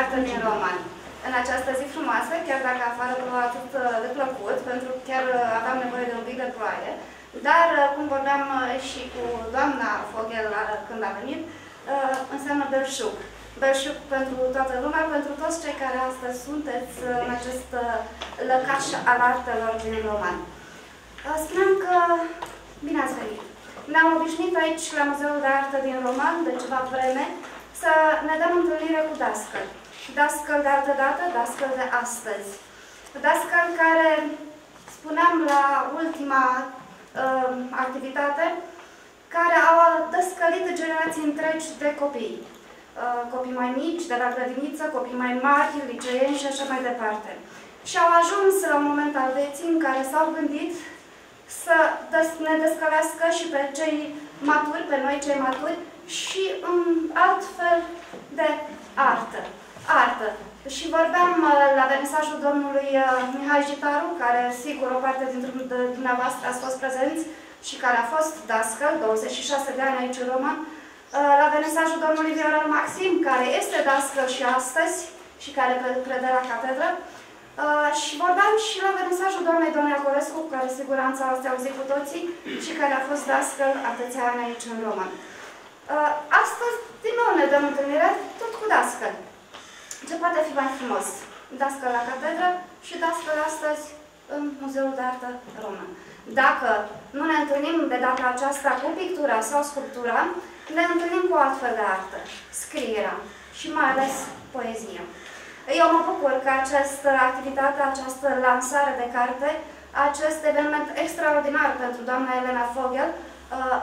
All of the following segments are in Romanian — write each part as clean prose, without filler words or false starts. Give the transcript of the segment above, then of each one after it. artă din roman. În această zi frumoasă, chiar dacă afară ploua atât de plăcut, pentru că chiar aveam nevoie de un pic de ploaie, dar cum vorbeam și cu doamna Foghel când a venit, înseamnă belșug. Belșug pentru toată lumea, pentru toți cei care astăzi sunteți în acest lăcaș al artelor din roman. Spuneam că bine ați venit. Ne-am obișnuit aici, la Muzeul de Artă din Roman, de ceva vreme, să ne dăm întâlnire cu dascăl. Dascăl de altă dată, dascăl de astăzi. Dascăl care, spuneam la ultima activitate, care au descălit generații întregi de copii. Copii mai mici, de la grădiniță, copii mai mari, liceeni și așa mai departe. Și au ajuns la un moment al vieții în care s-au gândit să ne descălească și pe cei maturi, pe noi cei maturi, și în alt fel de artă. Artă. Și vorbeam la vernisajul domnului Mihai Gitaru, care sigur o parte dintre dumneavoastră ați fost prezenți și care a fost dascăl, 26 de ani aici în Roman, la vernisajul domnului Viorel Maxim, care este dascăl și astăzi și care predă la catedră. Și vorbeam și la vernisajul doamnei Doamne Acorescu, cu care siguranță ați auzit cu toții și care a fost dascăl atâția ani aici în Roman. Astăzi, din nou ne dăm întâlnire tot cu dascăl. Ce poate fi mai frumos? Dascăl la catedră și dascăl astăzi în Muzeul de Artă Român. Dacă nu ne întâlnim de data aceasta cu pictura sau sculptura, ne întâlnim cu altfel de artă, scrierea și mai ales poezia. Eu mă bucur că această activitate, această lansare de carte, acest eveniment extraordinar pentru doamna Elena Foghel,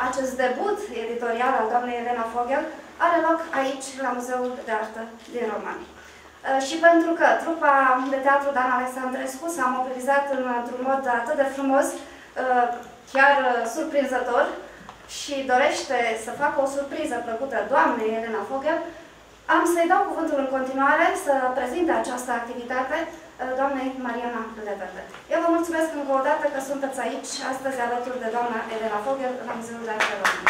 acest debut editorial al doamnei Elena Foghel, are loc aici, la Muzeul de Artă din Roman. Și pentru că trupa de teatru Dan Alexandrescu s-a mobilizat într-un mod atât de frumos, chiar surprinzător, și dorește să facă o surpriză plăcută doamnei Elena Foghel, am să-i dau cuvântul în continuare să prezinte această activitate doamnei Mariana Le Verde. Eu vă mulțumesc încă o dată că sunteți aici, astăzi alături de doamna Elena Foghel, la Muzeul de Artă Roman.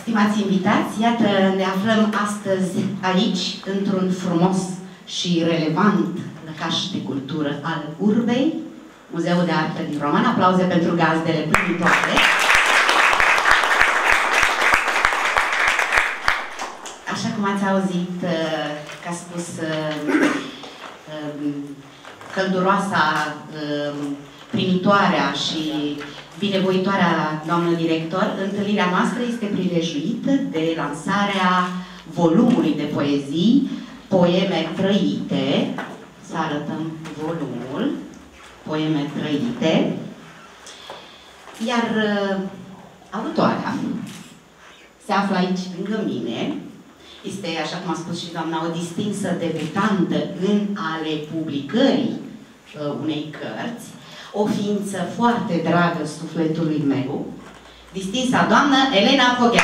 Stimați invitați, iată, ne aflăm astăzi aici, într-un frumos și relevant lăcaș de cultură al urbei, Muzeul de Artă din Roman. Aplauze pentru gazdele primitoare. Așa cum ați auzit că a spus călduroasa, primitoarea și binevoitoarea doamnă director, întâlnirea noastră este prilejuită de lansarea volumului de poezii, Poeme trăite. Să arătăm volumul. Poeme trăite, iar autoarea se află aici lângă mine. Este, așa cum a spus și doamna, o distinsă debutantă în ale publicării unei cărți, o ființă foarte dragă sufletului meu, distinsa doamnă Elena Foghel.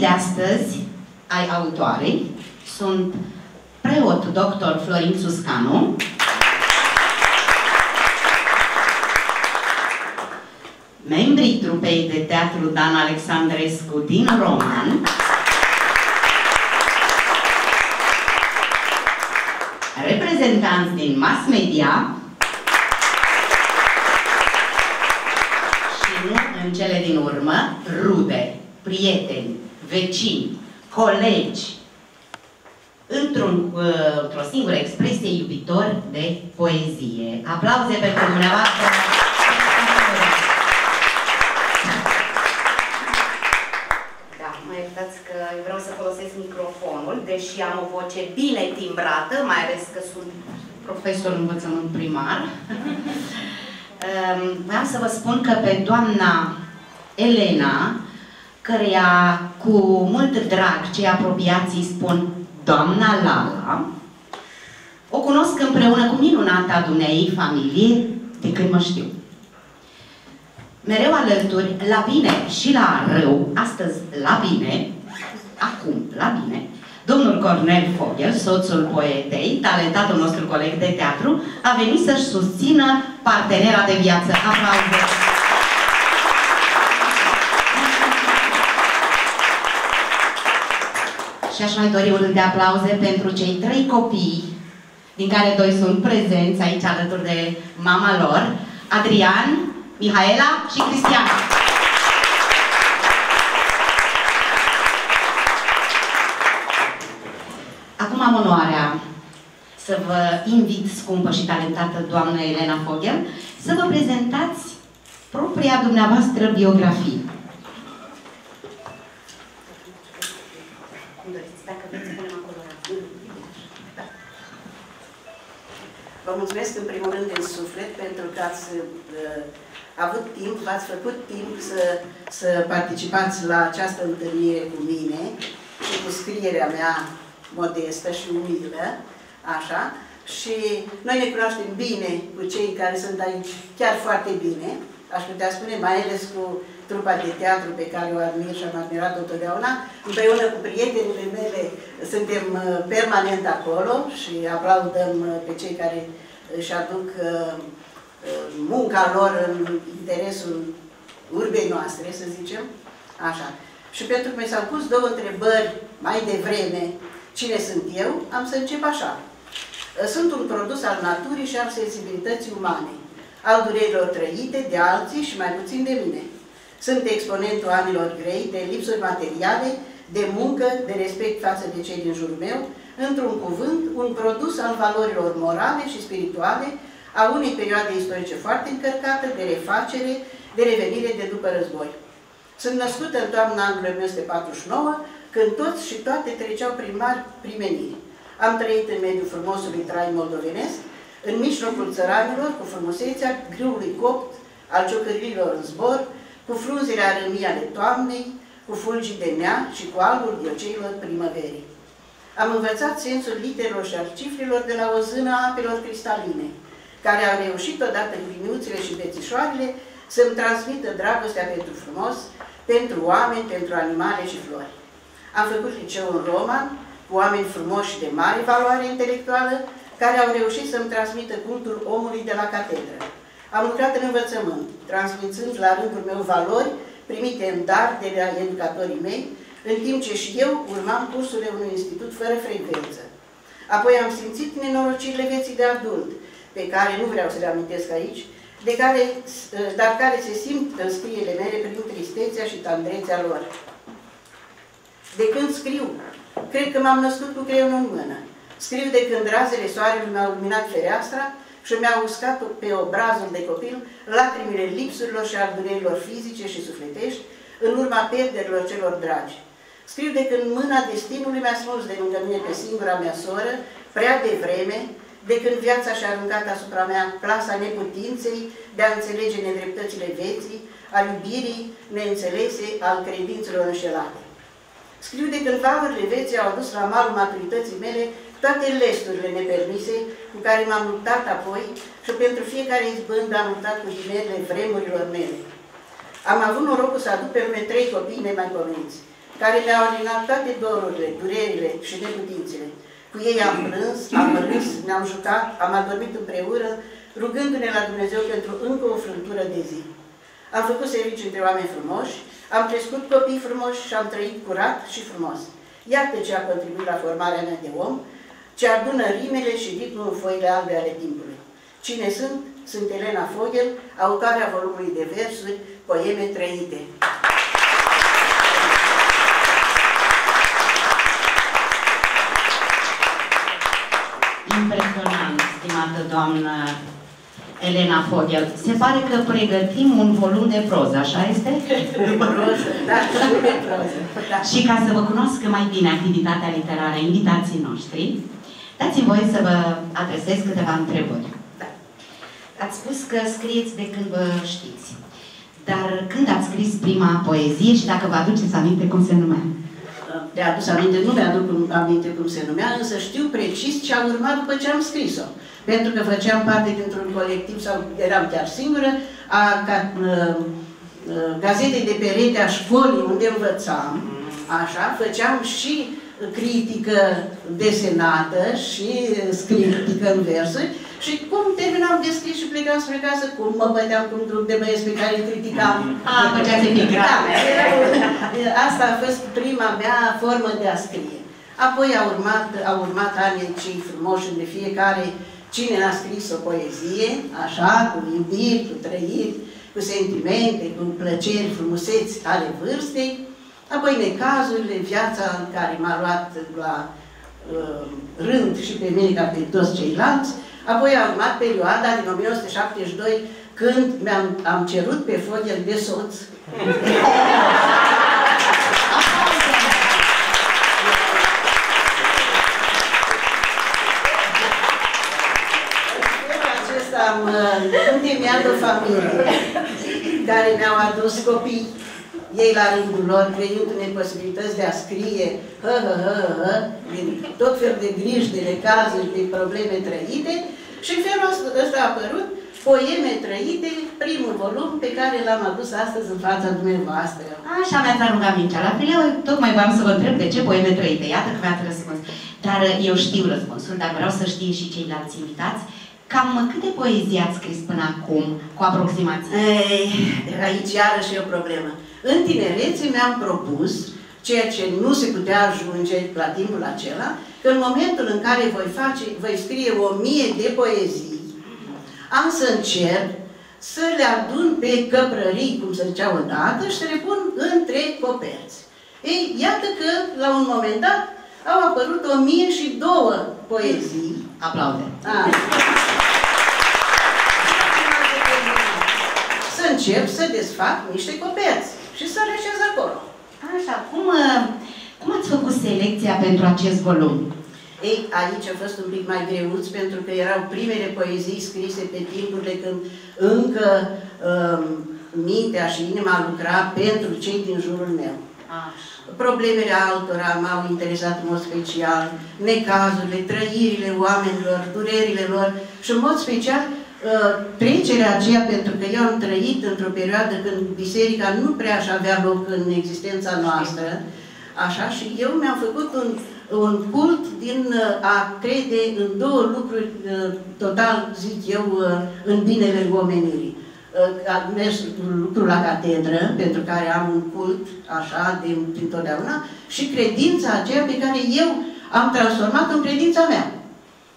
De astăzi ai autoarei sunt preot dr. Florin Suscanu, membrii trupei de teatru Dan Alexandrescu din Roman, reprezentanți din mass media și nu în cele din urmă rude, prieteni, vecini, colegi, într-o singură expresie, iubitor de poezie. Aplauze pentru dumneavoastră! Da, mă iertați că eu vreau să folosesc microfonul, deși am o voce bine timbrată, mai ales că sunt profesor învățământ primar. Vreau să vă spun că pe doamna Elena, căreia cu mult drag cei apropiați îi spun doamna Lala, o cunosc împreună cu minunata dumneei familie de când mă știu. Mereu alături, la bine și la rău, astăzi la bine, acum la bine, Domnul Cornel Foghel, soțul poetei, talentatul nostru coleg de teatru, a venit să-și susțină partenera de viață. Aplauze! Și aș mai dori un rând de aplauze pentru cei trei copii, din care doi sunt prezenți aici alături de mama lor, Adrian, Mihaela și Cristiana. Acum am onoarea să vă invit, scumpă și talentată doamnă Elena Foghel, să vă prezentați propria dumneavoastră biografie. Vă mulțumesc în primul rând din suflet pentru că ați avut timp, v-ați făcut timp să participați la această întâlnire cu mine și cu scrierea mea modestă și umilă, așa. Și noi ne cunoaștem bine cu cei care sunt aici, chiar foarte bine, aș putea spune, mai ales cu trupa de teatru pe care o admir și am admirat-o totdeauna. Împreună cu prietenile mele suntem permanent acolo și aplaudăm pe cei care își aduc munca lor în interesul urbei noastre, să zicem. Așa. Și pentru că mi s-au pus două întrebări mai devreme, cine sunt eu, am să încep așa. Sunt un produs al naturii și al sensibilității umane, al durerilor trăite de alții și mai puțin de mine. Sunt exponentul anilor grei, de lipsuri materiale, de muncă, de respect față de cei din jurul meu, într-un cuvânt, un produs al valorilor morale și spirituale, a unei perioade istorice foarte încărcate, de refacere, de revenire de după război. Sunt născută în toamna anului 1949, când toți și toate treceau prin mari primenii. Am trăit în mediul frumosului trai moldovenesc, în mijlocul țăranilor, cu frumusețea grâului copt, al ciocărilor în zbor, cu frunzele arămii ale toamnei, cu fulgii de nea și cu albul ghioceilor primăverii. Am învățat sensul literelor și al cifrelor de la o zână a apelor cristaline, care au reușit odată cu liniuțele și bețișoarele să-mi transmită dragostea pentru frumos, pentru oameni, pentru animale și flori. Am făcut liceu în Roma, cu oameni frumoși de mare valoare intelectuală, care au reușit să-mi transmită cultul omului de la catedră. Am lucrat în învățământ, transmițând la rândul meu valori primite în dar de la educatorii mei, în timp ce și eu urmam cursurile unui institut fără frecvență. Apoi am simțit nenorocirile vieții de adult, pe care nu vreau să le amintesc aici, dar care se simt în scrierile mele prin tristețea și tandrețea lor. De când scriu, cred că m-am născut cu creionul în mână. Scriu de când razele soarelui mi-au luminat fereastra, și mi-a uscat pe obrazul de copil lacrimile lipsurilor și al durerilor fizice și sufletești, în urma pierderilor celor dragi. Scriu de când mâna destinului mi-a smuls de lângă mine pe singura mea soră, prea devreme, de când viața și-a aruncat asupra mea plasa neputinței de a înțelege nedreptățile vieții, a iubirii neînțelese, al credințelor înșelate. Scriu de când valurile vieții au dus la malul maturității mele toate lesturile nepermise cu care m-am luptat apoi și pentru fiecare izbândă am luptat cu ghilimele vremurilor mele. Am avut norocul să aduc pe lume trei copii nemaipomeniți, care mi-au alinat toate dorurile, durerile și neputințele. Cu ei am plâns, am râs, ne-am jucat, am adormit împreună, rugându-ne la Dumnezeu pentru încă o frântură de zi. Am făcut serviciu între oameni frumoși, am crescut copii frumoși și am trăit curat și frumos. Iată ce a contribuit la formarea mea de om, ce adună rimele și ritmul în foile albe ale timpului. Cine sunt? Sunt Elena Foghel, autoarea volumului de versuri, Poeme trăite. Impresionant, stimată doamnă Elena Foghel. Se pare că pregătim un volum de proză, așa este? Proză, da, de proză. Da. Și ca să vă cunoască mai bine activitatea literară, invitații noștri, dați-mi voie să vă adresez câteva întrebări. Da. Ați spus că scrieți de când vă știți. Dar când ați scris prima poezie și dacă vă aduceți aminte cum se numea? De adus aminte, nu mi-aduc aminte cum se numea, însă știu precis ce a urmat după ce am scris-o. Pentru că făceam parte dintr-un colectiv, sau eram chiar singură, a gazetei de perete a școlii unde învățam, așa, făceam și critică desenată și critică în versuri. Și cum terminam de scris și plecam spre casă, cum mă băteam cu un grup de băieți pe care îi criticam. Asta a fost prima mea formă de a scrie. Apoi au urmat anii cei frumoși unde fiecare, cine a scris o poezie, așa, cu iubiri, cu trăiri, cu sentimente, cu plăceri, frumuseți ale vârstei. Apoi necazurile, viața care m-a luat la rând și pe mine ca pe toți ceilalți. Apoi a urmat perioada din 1972, când am cerut pe Foghel de soț. Am întemeiat o familie care mi-au adus copii. Ei la rândul lor, venind cu neposibilități de a scrie din tot fel de griji, de necazuri, de probleme trăite. Și în felul ăsta a apărut Poeme trăite, primul volum pe care l-am adus astăzi în fața dumneavoastră. Așa mi-ați aruncat mingea la fileu, tocmai v-am să vă întreb de ce Poeme trăite. Iată că mi-ați răspuns. Dar eu știu răspunsul, dar vreau să știe și ceilalți invitați. Cam câte poezii ați scris până acum, cu aproximație? Ei, aici iarăși e o problemă. În tinerețe mi-am propus, ceea ce nu se putea ajunge la timpul acela, că în momentul în care voi scrie 1000 de poezii, am să încerc să le adun pe căprării, cum se zicea odată, și să le pun între coperți. Ei, iată că, la un moment dat, au apărut 1002 poezii. Aplaude! Să încep să desfac niște coperți și să le așez acolo. Așa, cum ați făcut selecția pentru acest volum? Ei, aici a fost un pic mai greuț, pentru că erau primele poezii scrise pe timpurile când încă mintea și inima lucra pentru cei din jurul meu. Problemele altora m-au interesat în mod special, necazurile, trăirile oamenilor, durerile lor și în mod special trecerea aceea, pentru că eu am trăit într-o perioadă când biserica nu prea așa avea loc în existența noastră, așa, și eu mi-am făcut un cult din a crede în două lucruri total, zic eu, în binele omenirii. Am mers lucrul la catedră, pentru care am un cult, așa, din totdeauna, și credința aceea pe care eu am transformat-o în credința mea.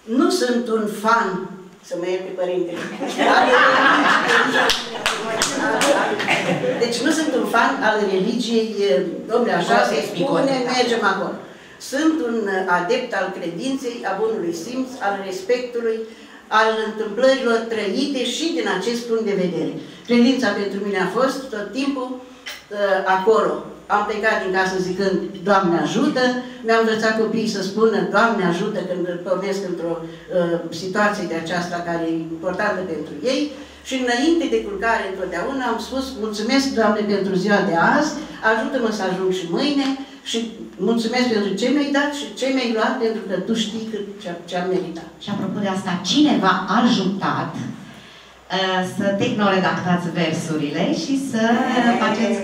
Nu sunt un fan, să mă iert pe părintele. Deci nu sunt un fan al religiei, domnule, așa se spune, mergem acolo. Sunt un adept al credinței, a bunului simț, al respectului, al întâmplărilor trăite și din acest punct de vedere. Credința pentru mine a fost tot timpul acolo. Am plecat din casă zicând, Doamne ajută, mi-am învățat copiii să spună, Doamne ajută, când pornesc într-o situație de aceasta care e importantă pentru ei. Și înainte de culcare, întotdeauna, am spus, mulțumesc, Doamne, pentru ziua de azi, ajută-mă să ajung și mâine și mulțumesc pentru ce mi-ai dat și ce mi-ai luat, pentru că tu știi ce am meritat. Și apropo de asta, cine v-a ajutat să tehnoredactați versurile și să faceți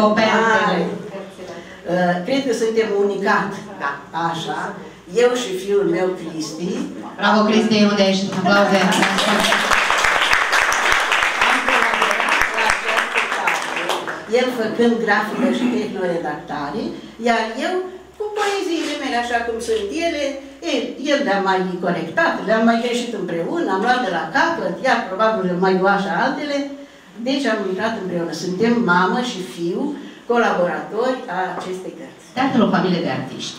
copertele? Cred că suntem unicat. Da. Așa. Eu și fiul meu, Cristi. Bravo, Cristi, unde ești? Aplauze! El făcând grafică și tehnoredactare, iar eu cu poeziile mele, așa cum sunt ele, el le-am mai corectat, le-am mai greșit împreună, am luat de la capăt, iar probabil mai lua și altele, deci am lucrat împreună. Suntem mamă și fiu, colaboratori a acestei cărți. Teatrul, o familie de artiști.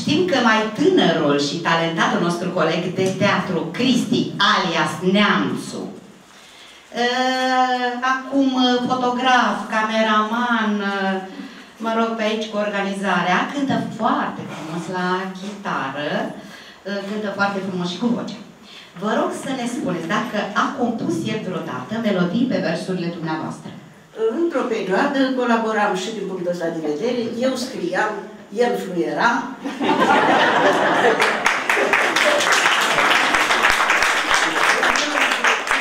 Știm că mai tânărul și talentatul nostru coleg de teatru, Cristi, alias Neamțu, acum fotograf, cameraman, mă rog, pe aici cu organizarea, cântă foarte frumos la chitară, cântă foarte frumos și cu voce. Vă rog să ne spuneți dacă a compus el vreodată melodii pe versurile dumneavoastră. Într-o perioadă colaboram și din punctul ăsta de vedere, eu scriam, el fluiera.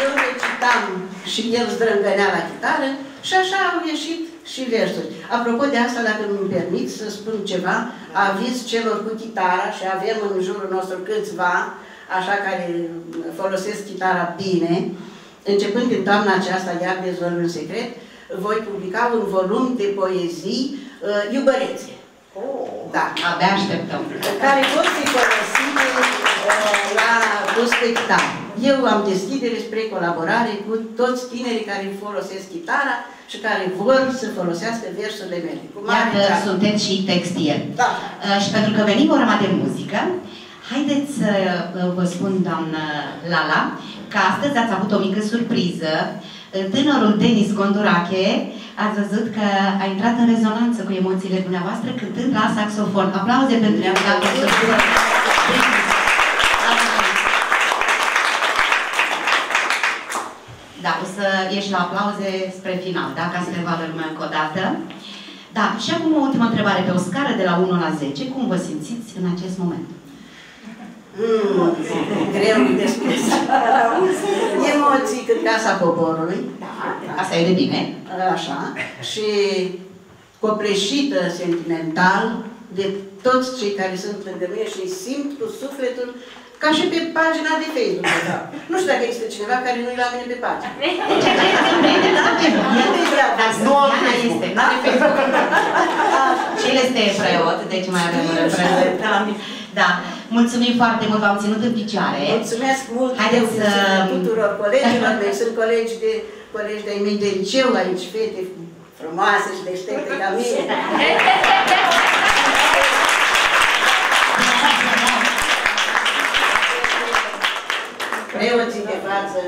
Eu recitam și el zdrângănea la chitară Și așa au ieșit și versuri. Apropo de asta, dacă îmi permit să spun ceva, aviz celor cu chitara, și avem în jurul nostru câțiva, așa, care folosesc chitara bine, începând din toamna aceasta, iar dezvăluim un secret, voi publica un volum de poezii, Iubărețe. Oh. Da, abia așteptăm. Care pot fi folosite la prospectare. Eu am deschidere spre colaborare cu toți tinerii care folosesc chitara și care vor să folosească versurile mele. Iată, sunteți și textier. Da. Și pentru că venim o rămadă de muzică, haideți să vă spun, doamnă Lala, că astăzi ați avut o mică surpriză. Tânărul Denis Gondurache, ați văzut că a intrat în rezonanță cu emoțiile dumneavoastră cântând la saxofon. Aplauze pentru el. Da, o să ieși la aplauze spre final, da? Ca să ne vadă lumea încă o dată. Da, și acum o ultimă întrebare. Pe o scară de la 1 la 10, cum vă simțiți în acest moment? Greu de spus. Emoții cât Casa Poporului. Asta e de bine. Așa. Și copleșită sentimental de toți cei care sunt lângă mine și simt cu sufletul. Ca și pe pagina de Facebook. Nu știu dacă există cineva care nu e la mine pe pagina. Deci acesta nu este. Nu are Facebook. Și el este preot, deci mai avem un preot. Da. Mulțumim foarte mult, v-am ținut în picioare. Mulțumesc mult. Haideți să... tuturor colegilor mei. Sunt colegi de-ai mei de liceu aici, fete frumoase și deștepte ca mine. Preoții de față,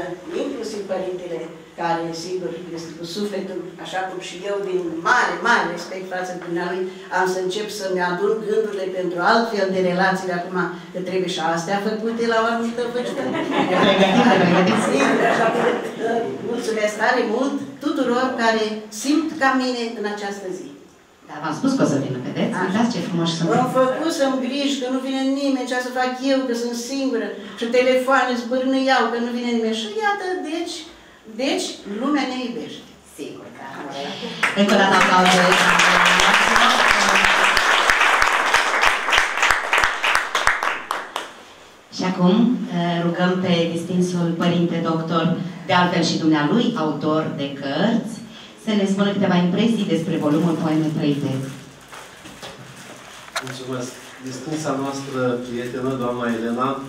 inclusiv părintele, care, sigur, este cu sufletul, așa cum și eu, din mare, mare respect față de dumnealui, am să încep să-mi adun gândurile pentru altfel de relații de acum, că trebuie și astea făcute la o anumită vârstă. Mulțumesc tare mult tuturor care simt ca mine în această zi. Dar v-am spus că o să vină, vedeți? Uitați ce frumoși sunt. M-am făcut să-mi griji, că nu vine nimeni, ce să fac eu, că sunt singură, și telefoane zbârnâiau, că nu vine nimeni. Și iată, deci, lumea ne iubește. Sigur, da. Încă o dată aplauze. Și acum rugăm pe distinsul părinte doctor, de altfel și dumnealui, autor de cărți, să ne spună câteva impresii despre volumul Poeme trăite. Mulțumesc! Distinsa noastră prietenă, doamna Elena,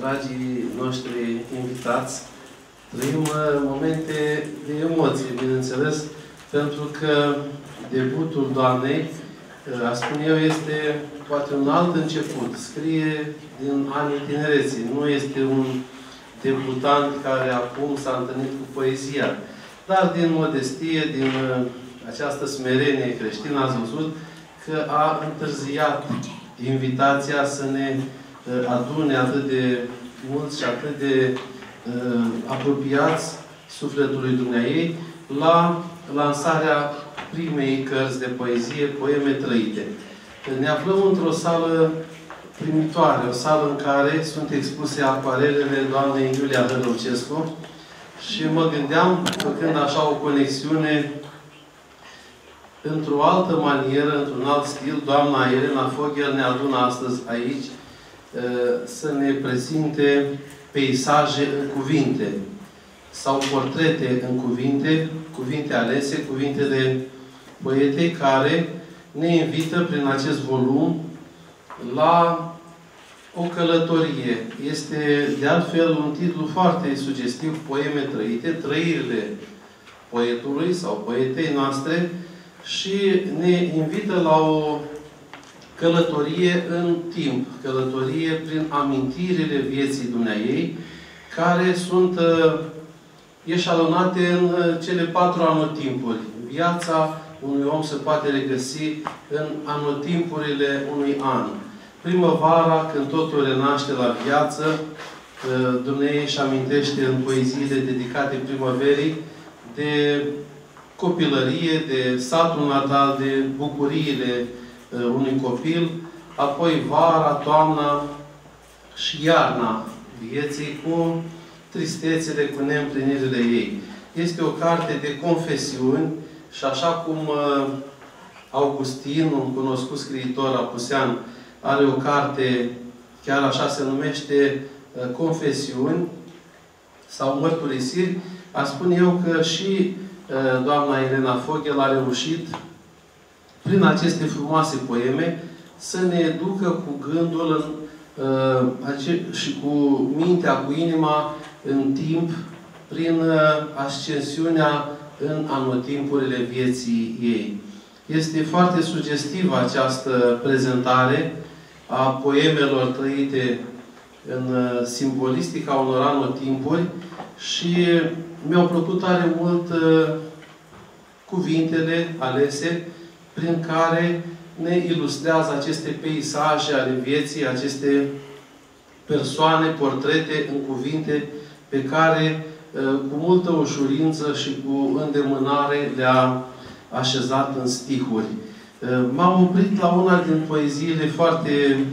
dragii noștri invitați, trăim momente de emoție, bineînțeles, pentru că debutul doamnei, a spune eu, este poate un alt început. Scrie din anii tinereții. Nu este un debutant care acum s-a întâlnit cu poezia. Dar din modestie, din această smerenie creștină, ați văzut că a întârziat invitația să ne adune atât de mulți și atât de apropiați sufletului dumneaei la lansarea primei cărți de poezie, Poeme trăite. Ne aflăm într-o sală primitoare, o sală în care sunt expuse acvarelele doamnei Iulia Vărucescu. Și mă gândeam, făcând așa o conexiune, într-o altă manieră, într-un alt stil, doamna Elena Foghel ne adună astăzi aici să ne prezinte peisaje în cuvinte sau portrete în cuvinte, cuvinte alese, cuvinte de poete care ne invită prin acest volum la o călătorie. Este, de altfel, un titlu foarte sugestiv, Poeme trăite, trăirile poetului sau poetei noastre, și ne invită la o călătorie în timp, călătorie prin amintirile vieții dumneaei, care sunt eșalonate în cele 4 anotimpuri. Viața unui om se poate regăsi în anotimpurile unui an. Primăvara, când totul renaște la viață, Dumnezeu își amintește în poeziile dedicate primăverii de copilărie, de satul natal, de bucuriile unui copil, apoi vara, toamna și iarna vieții cu tristețele, cu neîmplinirile ei. este o carte de confesiuni și așa cum Augustin, un cunoscut scriitor apusean, are o carte, chiar așa se numește, Confesiuni sau Mărturisiri, aș spune eu că și doamna Elena Foghel a reușit, prin aceste frumoase poeme, să ne educă cu gândul și cu mintea, cu inima, în timp, prin ascensiunea în anotimpurile vieții ei. Este foarte sugestivă această prezentare a poemelor trăite în simbolistica unor anotimpuri și mi-au plăcut tare mult cuvintele alese prin care ne ilustrează aceste peisaje ale vieții, aceste persoane, portrete în cuvinte pe care cu multă ușurință și cu îndemânare le-a așezat în stihuri. M-am oprit la una din poeziile foarte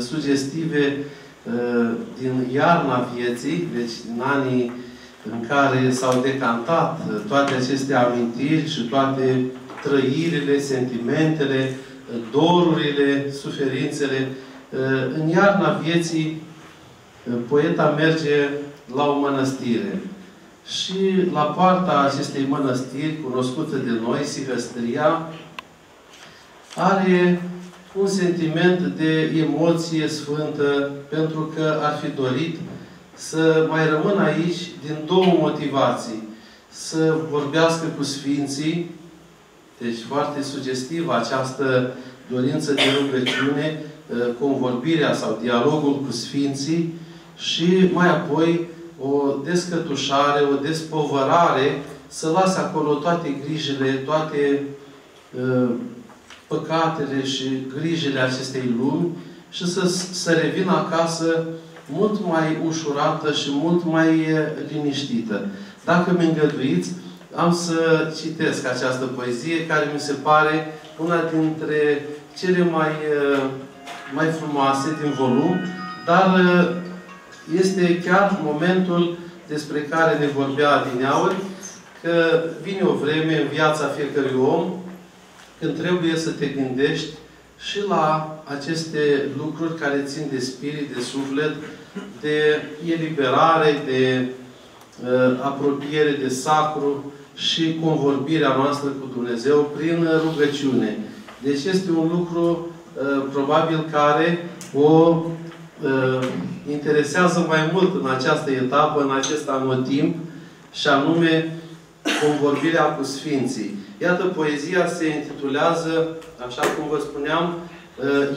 sugestive din iarna vieții, deci din anii în care s-au decantat toate aceste amintiri și toate trăirile, sentimentele, dorurile, suferințele. În iarna vieții, poeta merge la o mănăstire. Și la poarta acestei mănăstiri, cunoscută de noi, Sihastria, are un sentiment de emoție sfântă, pentru că ar fi dorit să mai rămână aici din două motivații. Să vorbească cu sfinții, deci foarte sugestivă această dorință de rugăciune, convorbirea sau dialogul cu sfinții, și mai apoi o descătușare, o despovărare, să lase acolo toate grijile, toate păcatele și grijile acestei lumi și să revină acasă mult mai ușurată și mult mai liniștită. Dacă mi îngăduiți, am să citesc această poezie, care mi se pare una dintre cele mai frumoase din volum, dar este chiar momentul despre care ne vorbea adineauri, că vine o vreme în viața fiecărui om când trebuie să te gândești și la aceste lucruri care țin de spirit, de suflet, de eliberare, de apropiere de sacru și convorbirea noastră cu Dumnezeu prin rugăciune. Deci este un lucru probabil care o interesează mai mult în această etapă, în acest anotimp, și anume convorbirea cu sfinții. Iată, poezia se intitulează, așa cum vă spuneam,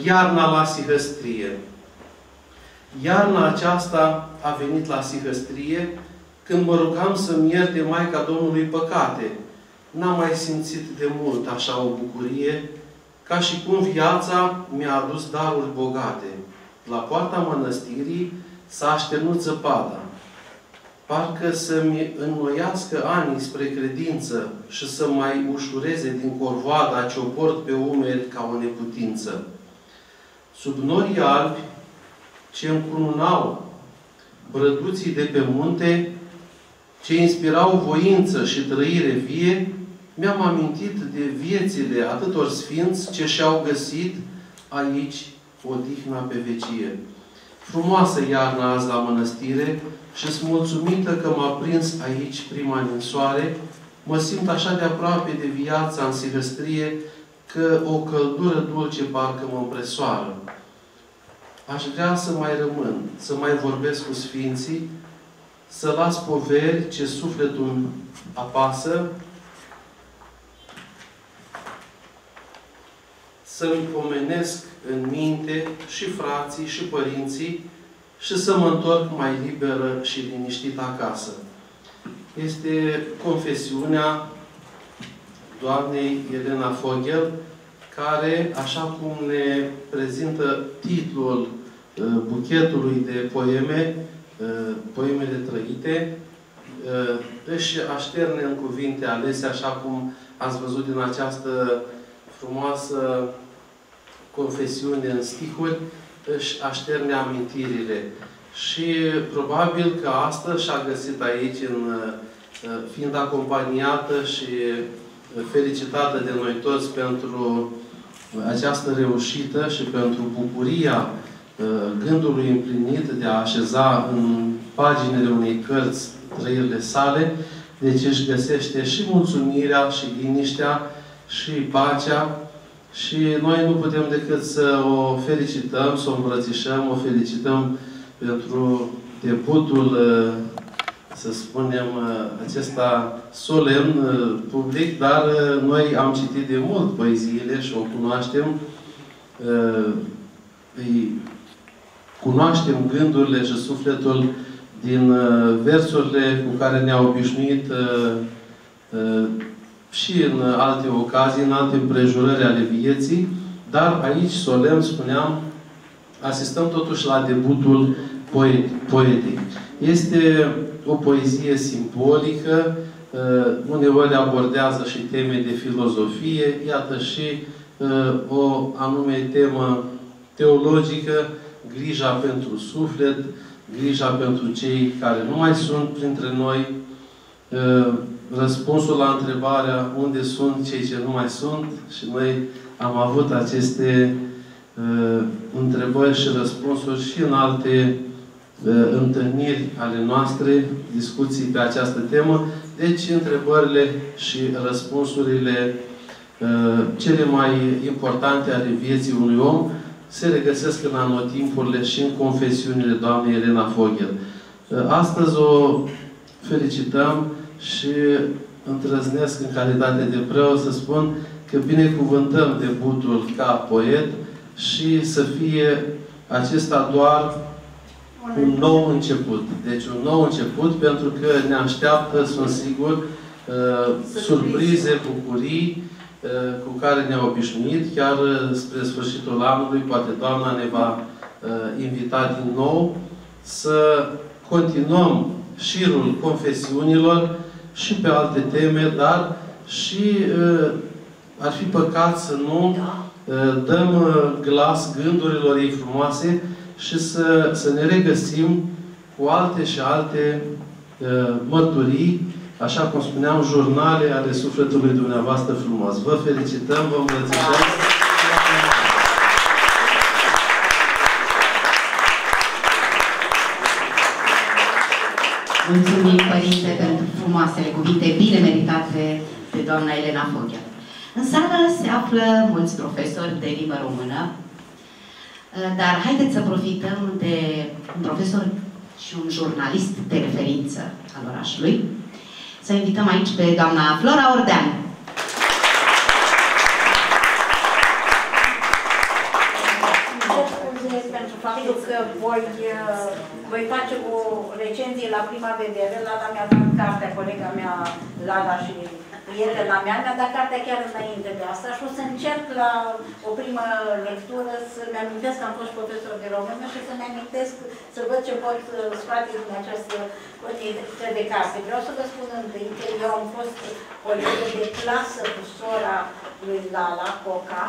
Iarna la Sihăstrie. Iarna aceasta a venit la Sihăstrie când mă rugam să-mi ierte Maica Domnului păcate. N-am mai simțit de mult așa o bucurie, ca și cum viața mi-a adus daruri bogate. La poarta mănăstirii s-a așternut zăpada. Parcă să-mi înnoiască anii spre credință și să mai ușureze din corvoada ce o port pe umeri ca o neputință. Sub norii albi ce încununau brăduții de pe munte, ce inspirau voință și trăire vie, mi-am amintit de viețile atâtor sfinți ce și-au găsit aici odihna pe vecie. Frumoasă iarna azi la mănăstire și-s mulțumită că m-a prins aici prima ninsoare. Mă simt așa de aproape de viața în Sihăstrie că o căldură dulce parcă mă împresoară. Aș vrea să mai rămân, să mai vorbesc cu sfinții, să las poveri ce sufletul apasă, să-mi pomenesc în minte și frații și părinții și să mă întorc mai liberă și liniștită acasă. Este confesiunea doamnei Elena Foghel, care, așa cum ne prezintă titlul buchetului de poeme, poemele trăite, își așterne în cuvinte alese, așa cum ați văzut din această frumoasă confesiune în stihuri, își așterne amintirile. Și probabil că astăzi și-a găsit aici, în fiind acompaniată și felicitată de noi toți pentru această reușită și pentru bucuria gândului împlinit de a așeza în paginile unei cărți trăirile sale, deci își găsește și mulțumirea, și liniștea, și pacea. Și noi nu putem decât să o felicităm, să o îmbrățișăm, o felicităm pentru debutul, să spunem, acesta solemn, public, dar noi am citit de mult poeziile și o cunoaștem. Îi cunoaștem gândurile și sufletul din versurile cu care ne-a obișnuit și în alte ocazii, în alte împrejurări ale vieții, dar aici, solemn, spuneam, asistăm totuși la debutul poetic. Este o poezie simbolică, uneori abordează și teme de filozofie, iată și o anume temă teologică, grija pentru suflet, grija pentru cei care nu mai sunt printre noi, răspunsul la întrebarea unde sunt cei ce nu mai sunt, și noi am avut aceste întrebări și răspunsuri și în alte întâlniri ale noastre, discuții pe această temă. Deci întrebările și răspunsurile cele mai importante ale vieții unui om se regăsesc în anotimpurile și în confesiunile doamnei Elena Foghel. Astăzi o felicităm și îndrăznesc în calitate de preot să spun că binecuvântăm debutul ca poet și să fie acesta doar un nou început. Deci un nou început, pentru că ne așteaptă, sunt sigur, surprize, bucurii cu care ne-a obișnuit. Chiar spre sfârșitul anului, poate Doamna ne va invita din nou să continuăm șirul confesiunilor și pe alte teme, dar și ar fi păcat să nu dăm glas gândurilor ei frumoase și să ne regăsim cu alte și alte mărturii, așa cum spuneam, jurnale ale sufletului dumneavoastră frumos. Vă felicităm, vă mulțumesc! Mulțumim, Părinte, pentru frumoasele cuvinte bine meritate de doamna Elena Foghel. În sală se află mulți profesori de limbă română, dar haideți să profităm de un profesor și un jurnalist de referință al orașului. Să invităm aici pe doamna Flora Ordean. Mulțumesc pentru faptul că voi face o recenzie la prima vedere. Lada mi-a dat cartea, colega mea, Lada și prietena mea, mi-a dat cartea chiar înainte de asta și o să încerc la o primă lectură să-mi amintesc că am fost profesor de română și să-mi amintesc, să văd ce pot scoate din această cotidiană de casă. Vreau să vă spun întâi că eu am fost colegă de clasă cu sora lui Lala, Coca,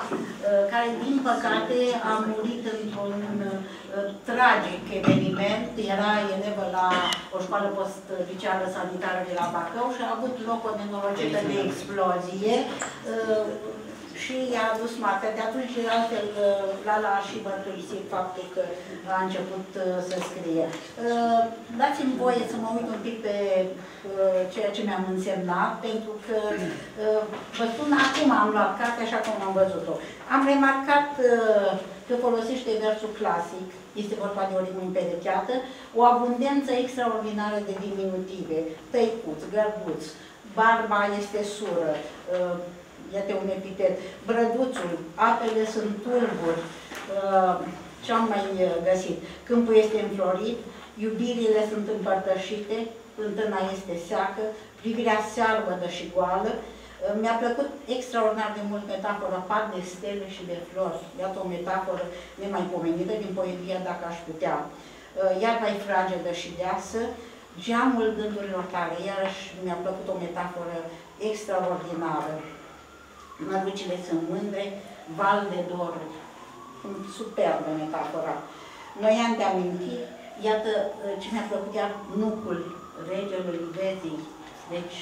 care, din păcate, a murit într-un tragic eveniment. Era elevă la o școală post-liceală sanitară de la Bacău și a avut loc o nenorocită de explozie și i-a adus moartea. De atunci, altfel, Lala a și mărturisit faptul că a început să scrie. Dați-mi voie să mă uit un pic pe ceea ce mi-am însemnat, pentru că, vă spun, acum am luat cartea așa cum am văzut-o. Am remarcat că folosește versul clasic, este vorba de o limbă împerecheată, o abundență extraordinară de diminutive, tăicuț, gărbuț, barba este sură, iată un epitet. Brăduțul, apele sunt tulburi, ce am mai găsit. Câmpul este înflorit, iubirile sunt împărtășite, fântâna este seacă, privirea searbădă și goală. Mi-a plăcut extraordinar de mult metafora par de stele și de flori. Iată o metaforă nemaipomenită din poezia Dacă aș putea. Iarba e fragedă și deasă, geamul gândurilor tale. Iarăși mi-a plăcut o metaforă extraordinară. Măducile sunt mândre, val de doruri. Superbă metafora. Noi am de amintit, iată ce mi-a plăcut, iar nucul regelui Vezii, Deci,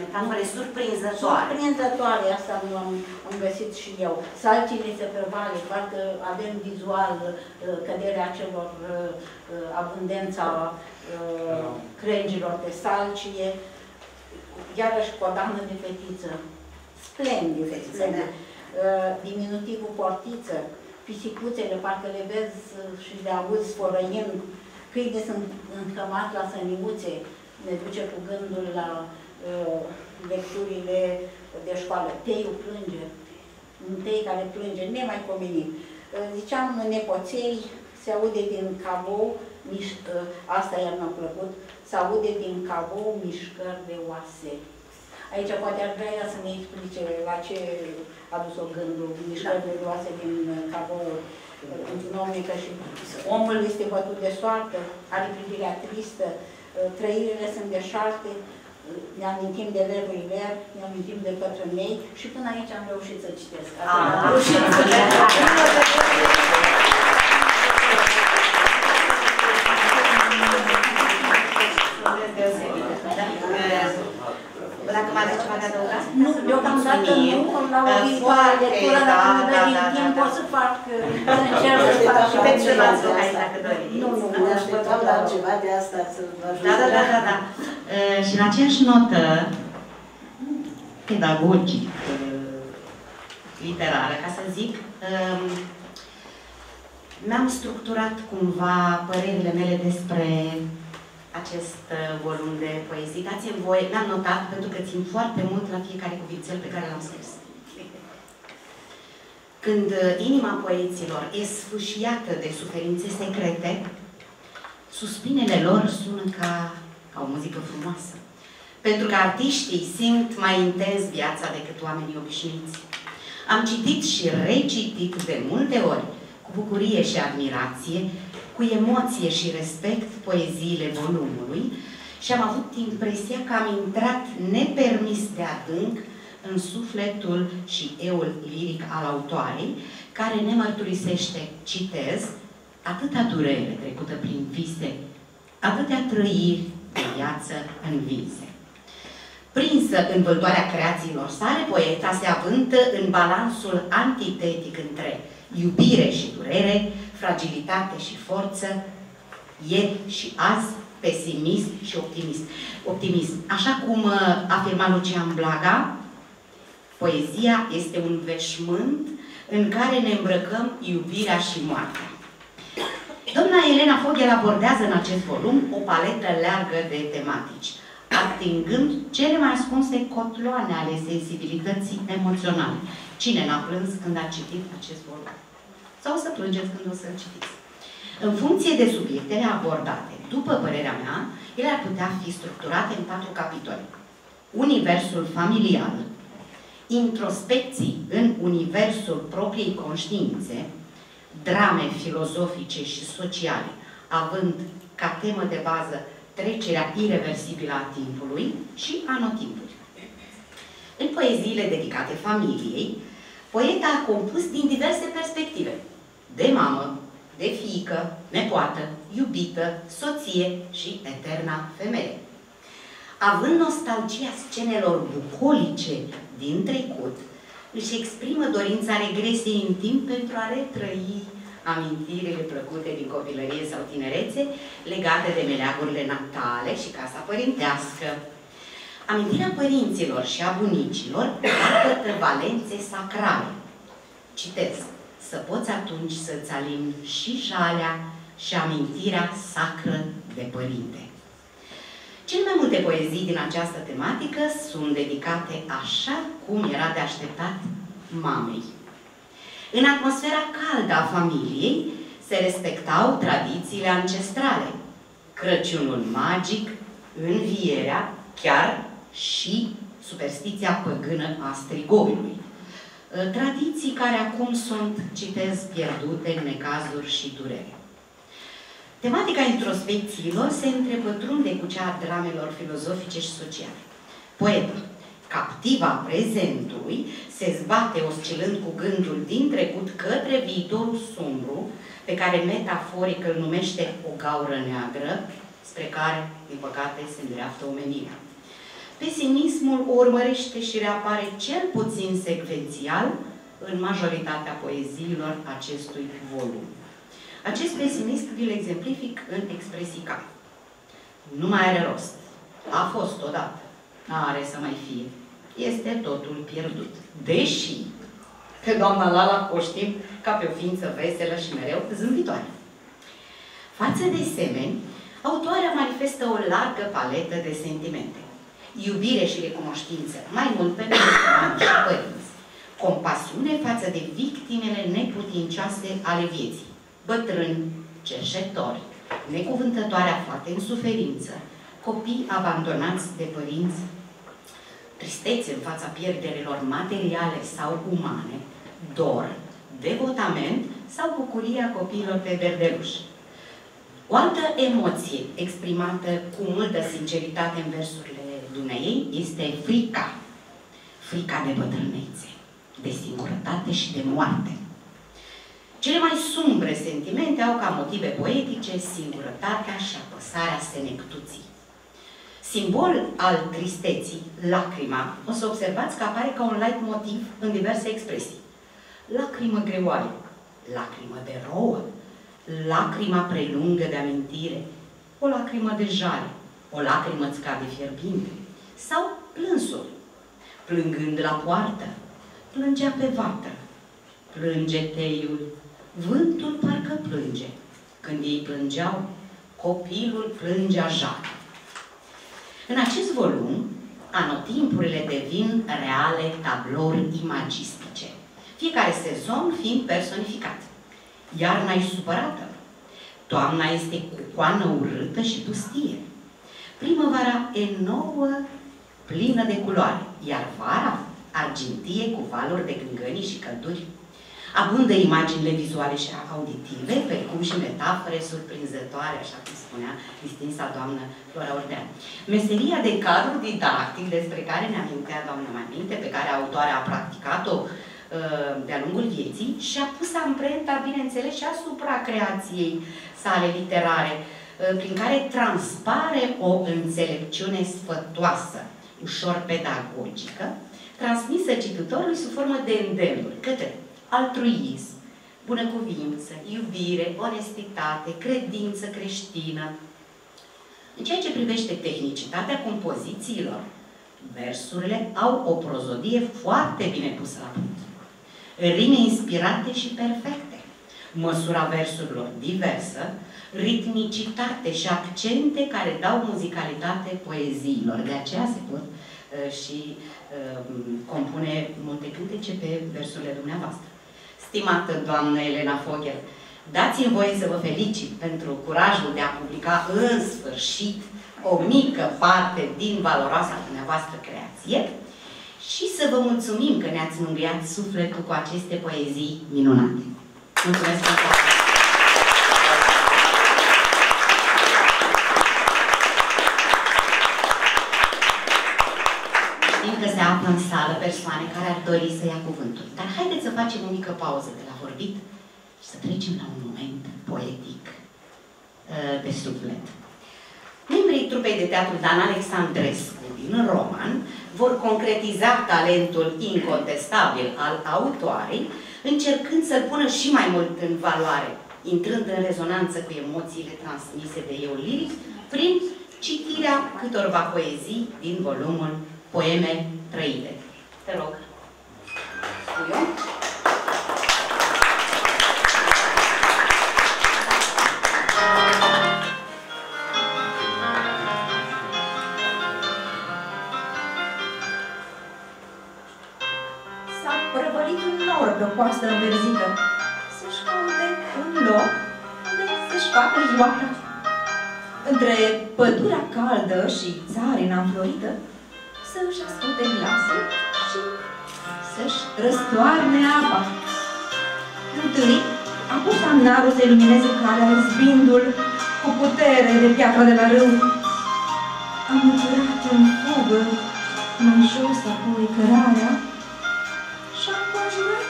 metafore surprinzătoare. Surprinzătoare, asta am găsit și eu. Salcinițe pe vale, parcă avem vizual căderea celor, abundența crengilor de salcie. Iarăși cu o doamnă de fetiță. Splendid, splendid. Diminutivul portiță, pisicuțele, parcă le vezi și le auzi sfărăind. Câinii sunt încămați la săniuțe. Ne duce cu gândul la lecturile de școală. Teiul plânge, un tei care plânge, nemaipomenit. Ziceam, nepoței, se aude din cabou, asta iar mi-a plăcut, se aude din cabou mișcări de oase. Aici poate ar vrea ea să ne explice la ce a dus-o gândul, mișcări de oase din cabou. Că și omul este bătut de soartă, are privirea tristă, trăirile sunt deșarte, ne amintim de lerul iver, ne amintim de pătrânei și până aici am reușit să citesc. Dacă mai aveți ceva de adăugat? Nu, deocamdată nu, la o viitoare lectură, dacă nu dă din timp, pot să fac, să încerc să fac și pe celălalt aici, dacă doriți. Nu, nu, ne așteptăm la ceva de asta, să vă ajut. Da, da, da, da. Și în aceeași notă pedagogic, literară, ca să zic, mi-am structurat cumva părerile mele despre acest volum de poezii. Dați-mi voie, mi-am notat, pentru că țin foarte mult la fiecare cuvințel pe care l-am scris. Când inima poeților e sfâșiată de suferințe secrete, suspinele lor sună ca o muzică frumoasă. Pentru că artiștii simt mai intens viața decât oamenii obișnuiți. Am citit și recitit de multe ori, cu bucurie și admirație, cu emoție și respect, poeziile volumului și am avut impresia că am intrat nepermis de adânc în sufletul și eul liric al autoarei, care ne mărturisește, citez, atâta durere trecută prin vise, atâtea trăiri de viață învinse. Prinsă în vântoarea creațiilor sale, poeta se avântă în balansul antitetic între iubire și durere, fragilitate și forță, ieri și azi, pesimism și optimism. Așa cum afirma Lucian Blaga, poezia este un veșmânt în care ne îmbrăcăm iubirea și moartea. Doamna Elena Foghel abordează în acest volum o paletă largă de tematici, atingând cele mai ascunse cotloane ale sensibilității emoționale. Cine n-a plâns când a citit acest volum? Sau să plângeți când o să-l citiți. În funcție de subiectele abordate, după părerea mea, ele ar putea fi structurate în 4 capitole. Universul familial, introspecții în universul propriei conștiințe, drame filozofice și sociale, având ca temă de bază trecerea ireversibilă a timpului și anotimpuri. În poeziile dedicate familiei, poeta a compus din diverse perspective. De mamă, de fiică, nepoată, iubită, soție și eterna femeie. Având nostalgia scenelor bucolice din trecut, își exprimă dorința regresiei în timp pentru a retrăi amintirile plăcute din copilărie sau tinerețe legate de meleagurile natale și casa părintească. Amintirea părinților și a bunicilor arată valențe sacrale. Citez. Să poți atunci să-ți alini și jalea și amintirea sacră de părinte. Cel mai multe poezii din această tematică sunt dedicate așa cum era de așteptat mamei. În atmosfera caldă a familiei se respectau tradițiile ancestrale. Crăciunul magic, învierea, chiar și superstiția păgână a strigoului. Tradiții care acum sunt, citez, pierdute în necazuri și durere. Tematica introspecțiilor se întrepătrunde cu cea a dramelor filozofice și sociale. Poeta, captiva prezentului, se zbate oscilând cu gândul din trecut către viitorul sumbru, pe care metaforic îl numește o gaură neagră, spre care, din păcate, se îndreaptă omenirea. pesimismul o urmărește și reapare cel puțin secvențial în majoritatea poeziilor acestui volum. Acest pesimist vi-l exemplific în expresii ca: nu mai are rost, a fost odată, n-are să mai fie, este totul pierdut. Deși pe doamna Lala o știm ca pe o ființă veselă și mereu zâmbitoare. Față de semeni, autoarea manifestă o largă paletă de sentimente. Iubire și recunoștință, mai mult pentru oameni și părinți. Compasiune față de victimele neputincioase ale vieții. Bătrâni, cerșetori, necuvântătoare aflate în suferință, copii abandonați de părinți, tristețe în fața pierderilor materiale sau umane, dor, devotament sau bucuria copiilor pe verdeluș. O altă emoție exprimată cu multă sinceritate în versurile Dunăiei este frica. Frica de bătrânețe, de singurătate și de moarte. Cele mai sumbre sentimente au ca motive poetice singurătatea și apăsarea senectuții. Simbol al tristeții, lacrima, o să observați că apare ca un leitmotiv în diverse expresii. Lacrimă greoaie, lacrimă de rouă, lacrima prelungă de amintire, o lacrimă de jale, o lacrimă îți cade fierbinte, sau plânsul, plângând la poartă, plângea pe vatră, plânge teiul, vântul parcă plânge, când ei plângeau, copilul plângea jale. În acest volum, anotimpurile devin reale tablouri imagistice, fiecare sezon fiind personificat. Iarna e supărată, toamna este cu coană urâtă și pustie, primăvara e nouă, plină de culoare, iar vara, argintie cu valuri de gângănii și călduri. Abundă imaginile vizuale și auditive, precum și metafore surprinzătoare, așa cum spunea distinsa doamnă Flora Ordean. Meseria de cadru didactic, despre care ne amintea doamna mai minte, pe care autoarea a practicat-o de-a lungul vieții, și-a pus amprenta, bineînțeles, și asupra creației sale literare, prin care transpare o înțelepciune sfătoasă, ușor pedagogică, transmisă cititorului sub formă de îndemnuri către altruism, bunăcuvință, iubire, onestitate, credință creștină. În ceea ce privește tehnicitatea compozițiilor, versurile au o prozodie foarte bine pusă la punct. Rime inspirate și perfecte, măsura versurilor diversă, ritmicitate și accente care dau muzicalitate poeziilor. De aceea se pot și compune multe cântece pe versurile dumneavoastră. Stimată doamnă Elena Foghel, dați-mi voie să vă felicit pentru curajul de a publica în sfârșit o mică parte din valoroasa dumneavoastră creație și să vă mulțumim că ne-ați mângâiat sufletul cu aceste poezii minunate. Mulțumesc pentru asta! Știm că se află în sală persoane care ar dori să ia cuvântul, dar haideți să facem o mică pauză de la vorbit și să trecem la un moment poetic de suflet. Membrii trupei de teatru Dan Alexandrescu din Roman vor concretiza talentul incontestabil al autoarei, încercând să-l pună și mai mult în valoare, intrând în rezonanță cu emoțiile transmise de eu liric prin citirea câtorva poezii din volumul Poeme trăite. Te rog. S-a prăvălit un nor pe o coastă înverzită, să-și caute un loc unde să-și facă joacă. Între pădurea caldă și țarina înflorită, să-și ascute glasul și să-și răstoarne apa. Întâi, acum amnarul se lumineze calea, izbindu-l cu putere de piatra de la râu. Am muturat în fugă, mai jos apoi cărarea, și-am conjurat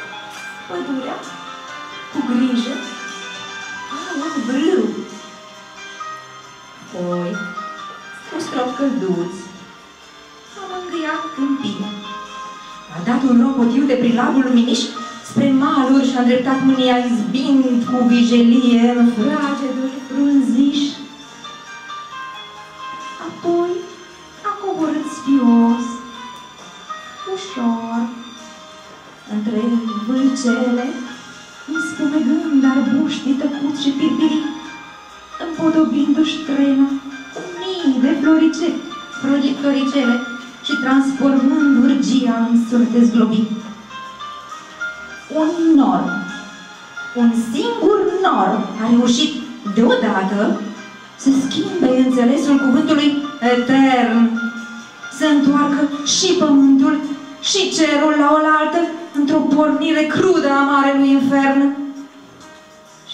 pădurea cu grijă, un brâu. Apoi, cu strop călduți, A dat un locotiu de prilabul luminiș spre maluri și a îndreptat mânia izbind cu vijelie în fragedul frunziș. Apoi a coborât sfios, ușor, între vâlcele, înspumegând arbuștii tăcuți și pirpirii, împodobindu-și trena cu mii de floricele și transformând urgia în surte zglobit. Un nor, un singur nor a reușit deodată să schimbe înțelesul cuvântului etern, să întoarcă și pământul și cerul la oaltă într-o pornire crudă a marelui infern.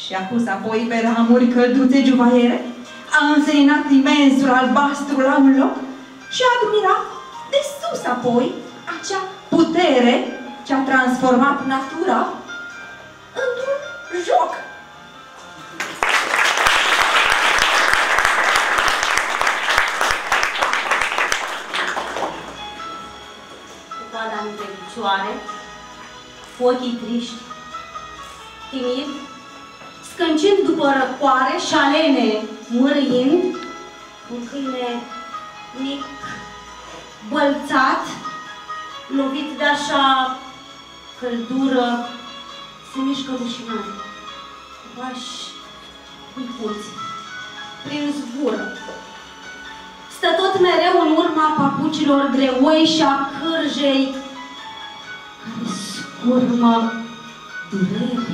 Și a pus apoi pe ramuri călduțe juvaiere, a înseninat imensul albastru la un loc și a admirat de sus apoi acea putere ce a transformat natura într-un joc. Cu coada între picioare, cu ochii triști, timid, scâncind după răcoare și alene mârâind, un câine mic, bălțat, lovit de așa căldură, se mișcă rușinat, cu pași micuți, prin zgură. Stă tot mereu în urma papucilor greoi și a cârjei, care scurmă dureri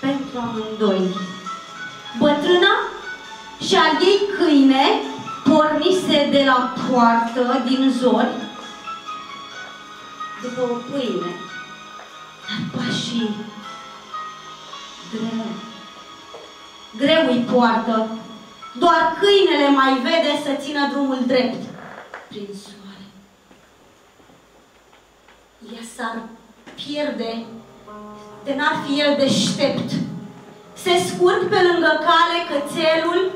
pentru amândoi. Bătrâna și al ei câine pornise de la poartă din zori după o pâine, dar pașii greu îi poartă, doar câinele mai vede să țină drumul drept prin soare. Ea s-ar pierde de n-ar fi el deștept. Se scurg pe lângă cale cățelul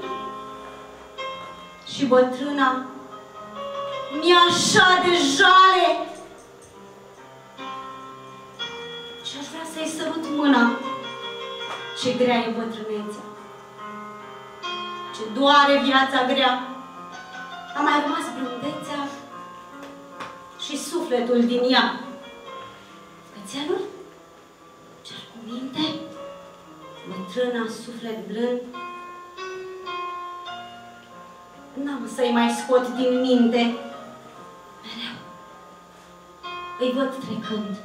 și bătrâna mi-a așa de jale și aș vrea să-i sărut mâna. Ce grea e bătrânețea, ce doare viața grea. A mai rămas blândețea și sufletul din ea. Cățelul? Minte, bătrâna, suflet blând, n-am să-i mai scot din minte, mereu îi văd trecând.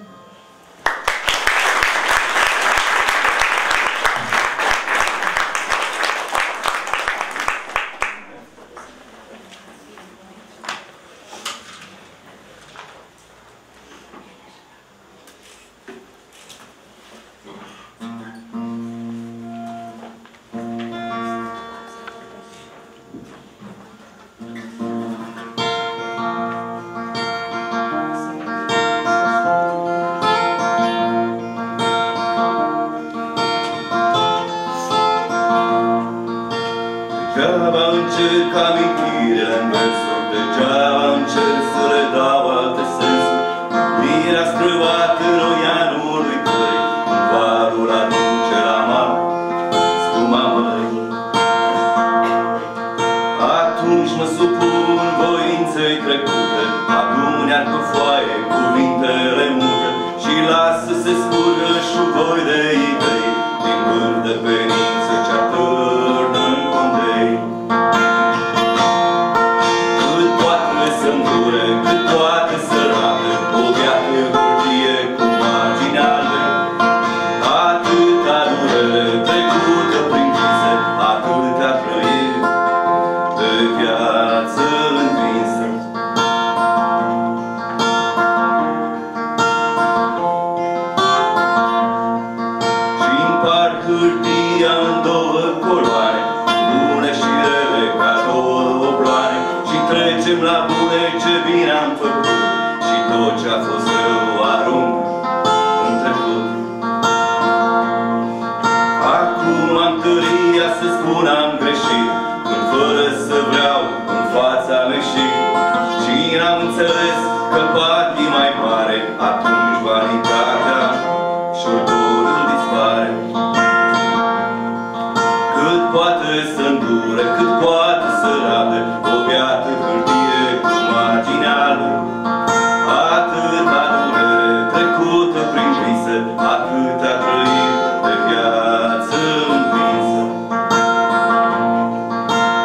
Că patii mai mari calitatea și orgolul dispare. Cât poate să îndure, cât poate să rabde o piatră hârtie cu marginea lui. Atâta durere trecută prin vise, atâta trăit de viață învinsă.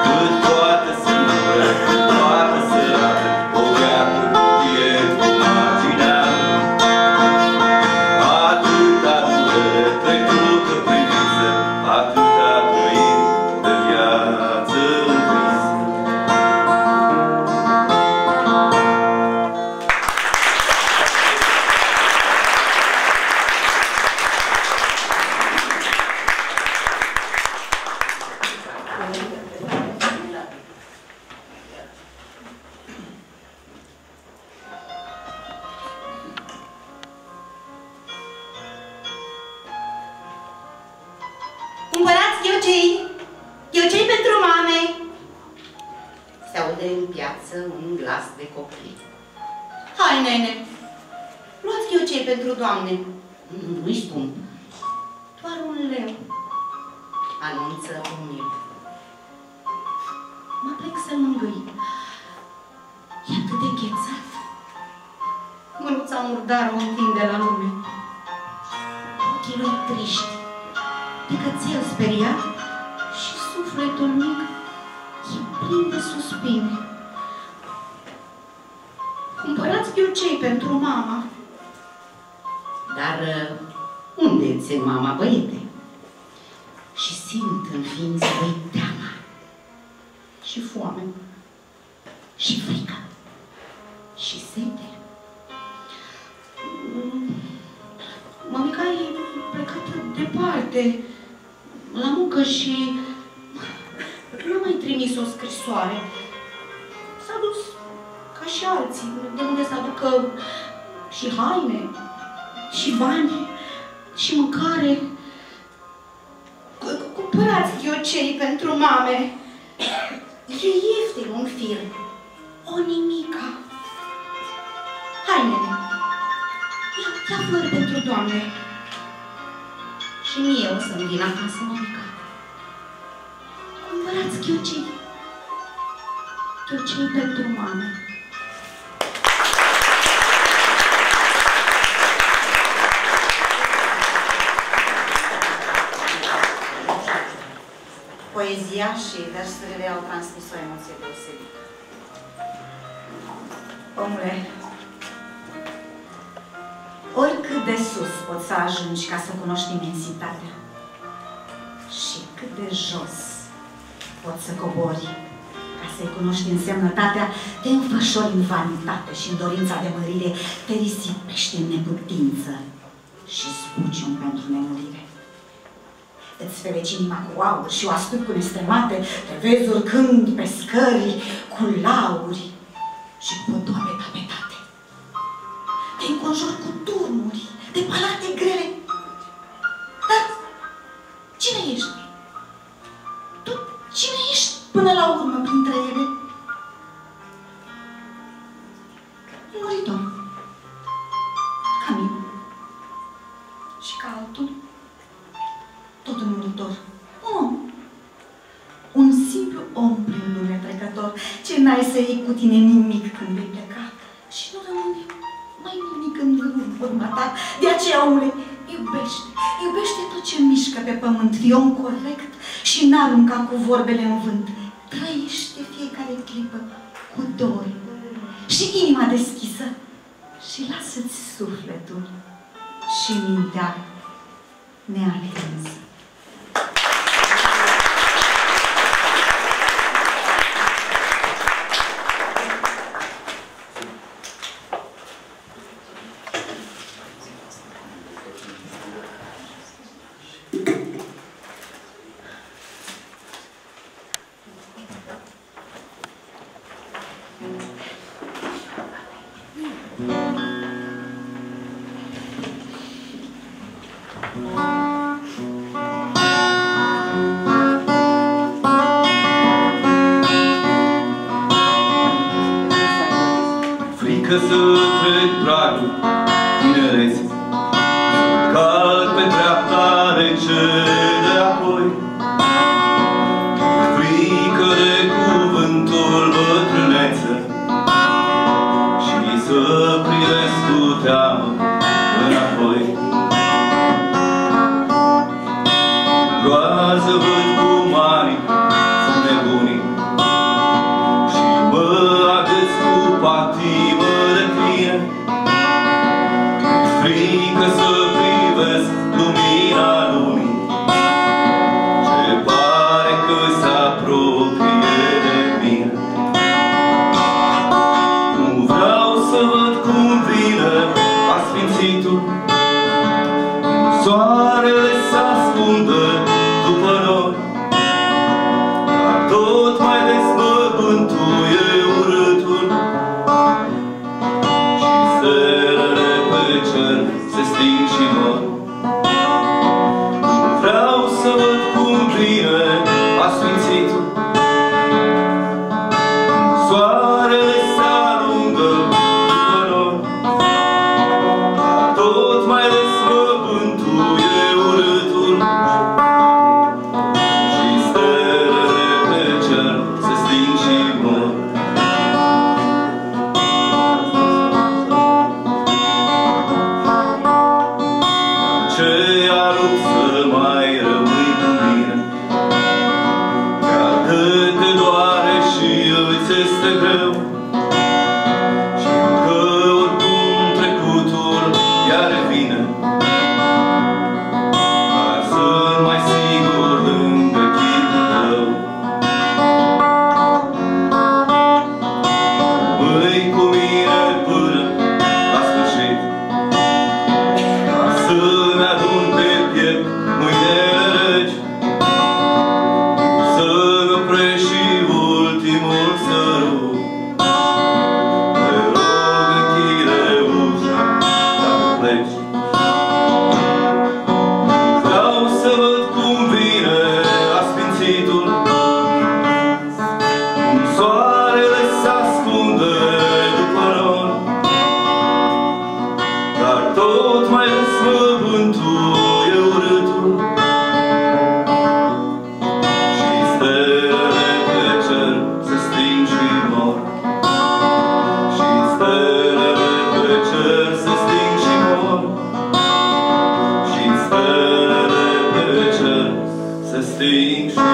Cât poate să îndure, cât poate să rabde o piatră hârtie cu marginea lui. Atâta durere trecută prin vise, atâta trăit de viață învinsă. Cumpărați ghiocei! Ghiocei pentru mame! Se aude în piață un glas de copil. Hai, nene! Luați ghiocei pentru doamne! Nu-i spun! Doar un leu! Anunță umil. Mă plec să-l mângâi. E atât de ghețat. Mânuța murdară o întinde la lume. Ochii lui triști. De cățel speriat și sufletul mic e plin de suspine. Cumpărați ghiocei pentru mama. Dar unde-ți e mama, băiete? Și simt în ființă lui teama și foame și frică și sete. Mămica e plecată departe la muncă și n-a mai trimis o scrisoare. S-a dus ca și alții, de unde să aducă și haine, și bani, și mâncare. Cumpărați ghiocei pentru mame. E ieftin un fir, o nimica. Haine, ia flori pentru doamne. Și mie o să-mi vin acasă, mămica. Cumpărați ghiocei. Ghiocei pentru mame. Poezia și versurile au transmis o emoție deosebită. Omule, oricât de sus poți să ajungi ca să cunoști imensitatea și cât de jos poți să cobori ca să-i cunoști însemnătatea, te înfășori în vanitate și în dorința de mărire, te risipești în neputință și spuciun pentru nemurire. Îți fereci inima cu aur și o asculti cu nestremate, te vezi urcând pe scări cu lauri și podoabe tapetate. Te înconjori cu turnuri, de palate grele. Dar cine ești? Tu cine ești până la urmă printre ele? Un muritor. Ca mine. Și ca altul. Tot un muritor. Un om. Un simplu om prin lume trecător. Ce n-ai să iei cu tine nimic când vei pleca. Și nu rămâne mai nimic în urma ta. De aceea, omule, iubește. Iubește tot ce mișcă pe pământ. Fii om corect și n-arunca cu vorbele în vânt. Trăiește fiecare clipă cu dor și inima deschisă și lasă-ți sufletul și mintea neatinsă. Frică să trec pragul tinereții, să vând cu mari sunt nebunii. Și mă agăț cu patimă de tine, mi-e frică să privesc lumina lumii, ce pare că se apropie de mine. Nu vreau să văd cum vine asfințitul, soarele se ascundă după nori, dar tot mai des mă bântuie urâtul, și stelele pe cer se sting și mor. Nu vreau să văd cum vine asfințitul, soarele se alungă după nori, dar tot mai des mă bântuie urâtul, și stelele pe cer se sting și mor. Aceea rup să mai rămâi cu mine, chiar cât te doare și îți este greu, și că oricum trecutul iar vine, dar sunt mai sigur lângă chipul tău. Rămâi cu mine până la sfârșit, ca să-mi adun pe piept mâinile reci, să-mi oprești și ultimul sărut. Te rog, închide ușa dacă pleci. Vreau să văd cum vine asfințitul, cum soarele se ascunde după nori, dar tot mai des mă bântuie urâtul, și stelele pe cer se sting și mor, și stelele pe cer se sting și mor, și stelele pe cer se sting și mor.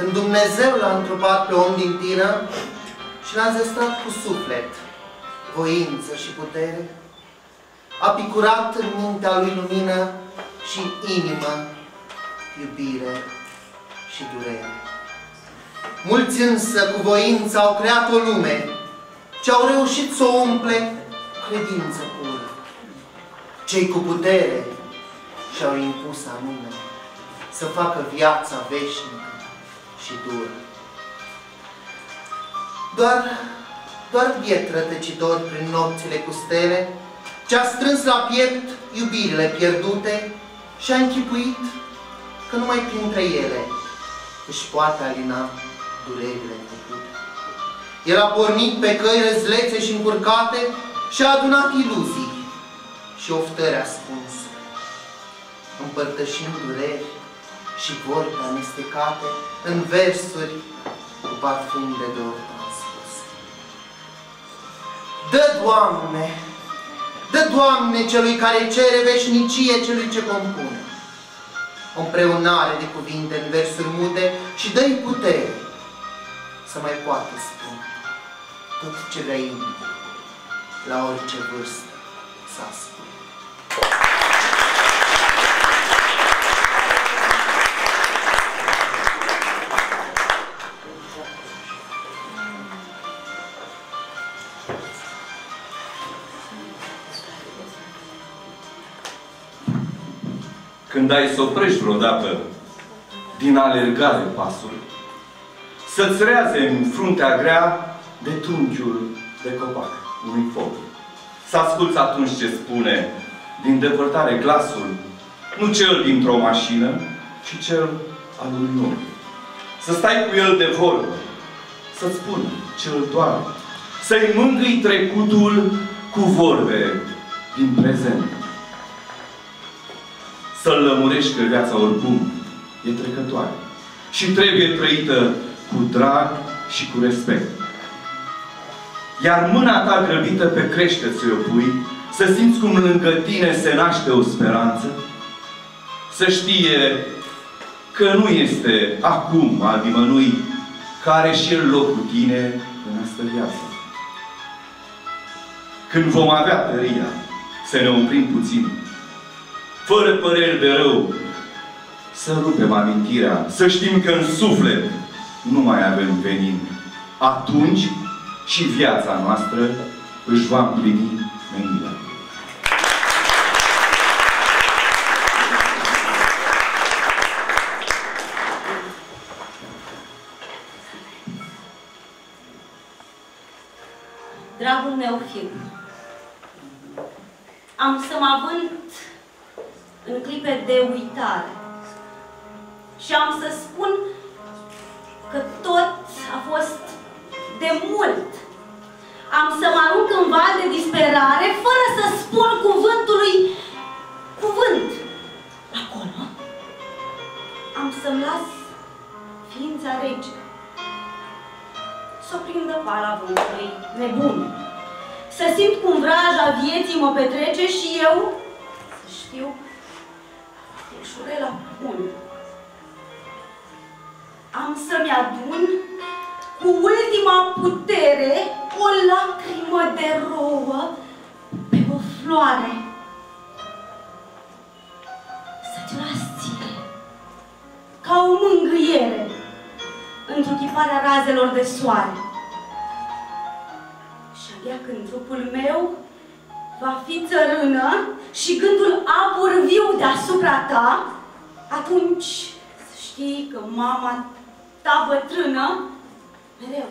Când Dumnezeu l-a întrupat pe om din tină și l-a înzestrat cu suflet, voință și putere, a picurat în mintea lui lumină și în inimă iubire și durere. Mulți însă cu voință au creat o lume ce au reușit să o umple credință pură. Cei cu putere și-au impus anume să facă viața veșnică și dură. Doar biet rătăcitor prin nopțile cu stele, ce-a strâns la piept iubirile pierdute și-a închipuit că numai printre ele își poate alina durerile trecute. El a pornit pe căi răzlețe și încurcate și a adunat iluzii și oftări ascunse, împărtășind dureri și vorbe amestecate în versuri cu parfum de dor transpuse. Dă, Doamne, celui care cere veșnicie celui ce compune, o împreunare de cuvinte în versuri mute și dă-i putere să mai poată spune tot ce vrea inimii, la orice vârstă să asculte. Când ai să oprești vreodată din alergare pasul, să-ți reaze în fruntea grea de tungiul de copac unui foc. Să asculți atunci ce spune din depărtare glasul, nu cel dintr-o mașină, ci cel al unui om. Să stai cu el de vorbă, să-ți spună ce îl doare, să-i mângâi trecutul cu vorbe din prezent. Să-l lămurești că viața oricum e trecătoare și trebuie trăită cu drag și cu respect. Iar mâna ta grăbită pe crește să-i pui, să simți cum lângă tine se naște o speranță, să știe că nu este acum al nimănui care și el loc cu tine în asta viață. Când vom avea tăria să ne oprim puțin, fără păreri de rău, să rupem amintirea, să știm că în suflet nu mai avem venin. Atunci și viața noastră își va împlini menirea. Dragul meu fiu, am să mă avânt în clipe de uitare și am să spun că tot a fost de mult. Am să mă arunc în val de disperare fără să spun cuvântului cuvânt. Acolo am să-mi las ființa rece să prindă pala vântului nebun. Să simt cum vraja vieții mă petrece și eu știu ușurela bun. Am să-mi adun cu ultima putere o lacrimă de rouă pe o floare. Să-ți las ție ca o mângâiere întruchiparea razelor de soare. Și abia când trupul meu va fi țărână și gândul apur viu deasupra ta, atunci știi că mama ta bătrână mereu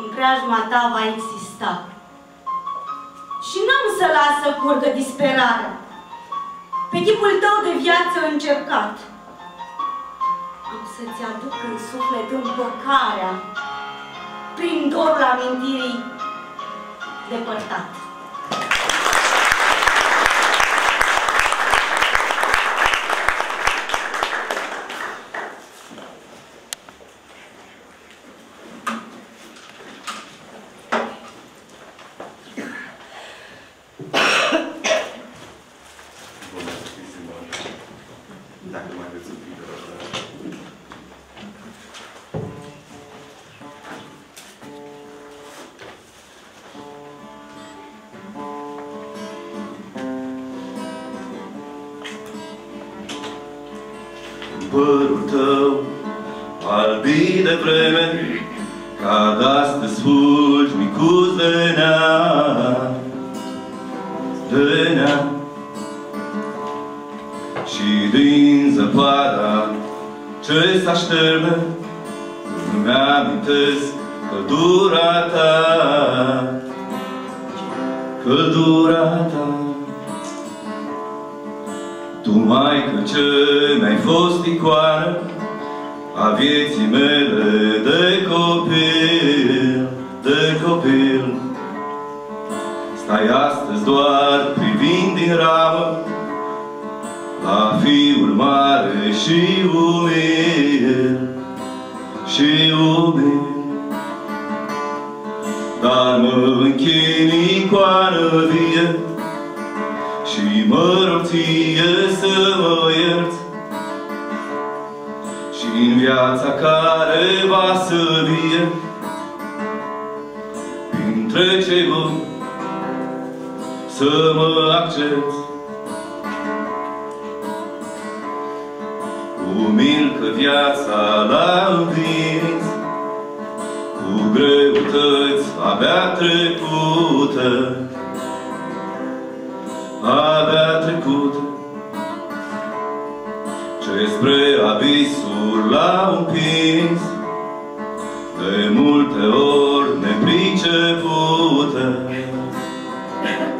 în preajma ta va exista. Și n-am să lasă curgă disperarea pe chipul tău de viață încercat. Am să-ți aduc în suflet împăcarea prin dorul amintirii depărtat. Părul tău, albii de vreme, ca de-astăzi fulgi micuți de neam, de neam. Și din zăpada ce s-a șterge, îmi amintesc căldura ta, căldura ta. Tu, Maică, ce mi-ai fost icoană a vieții mele de copil, de copil. Stai astăzi doar privind din ramă la fiul mare și umil, și umil. Dar mă închin, icoană vie, și mă rog ție să mă ierți și-n viața care va să vie printre cei buni să mă accepti. Umil că viața l-a învins cu greutăți abia trecută, abia trecut, ce spre abisul l-a împins de multe ori nepricepută,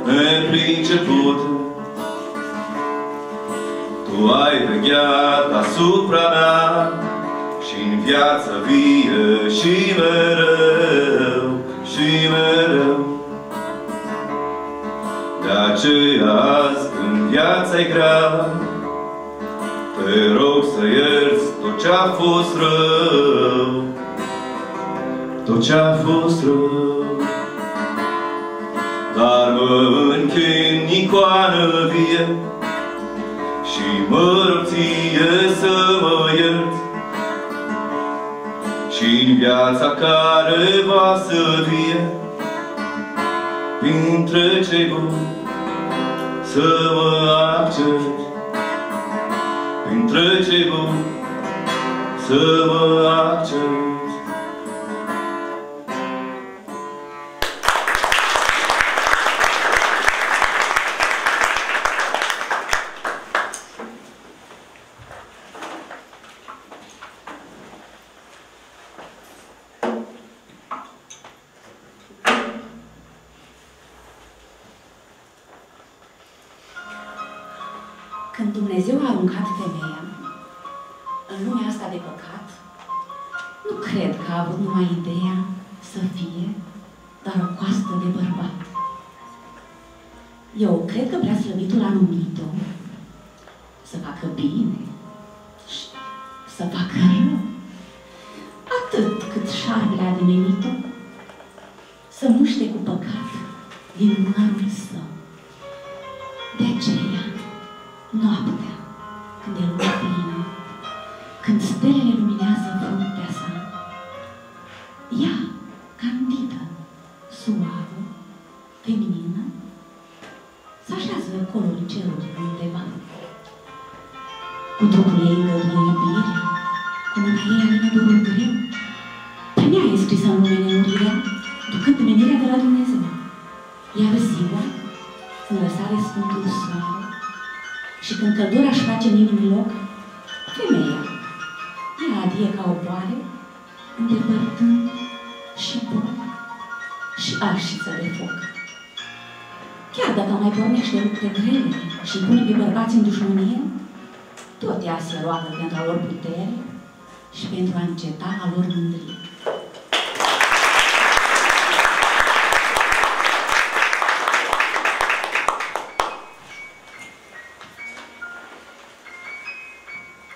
nepricepută. gheat asupra mea și-n viață vie și mereu, și mereu. De aceea azi, când viața-i grea, te rog să ierți tot ce-a fost rău, tot ce-a fost rău. Dar mă închin, icoană vie, și mă rog ție să mă iert, și-n viața care va să vie, printre cei buni să mă accept, printre cei buni să mă accept.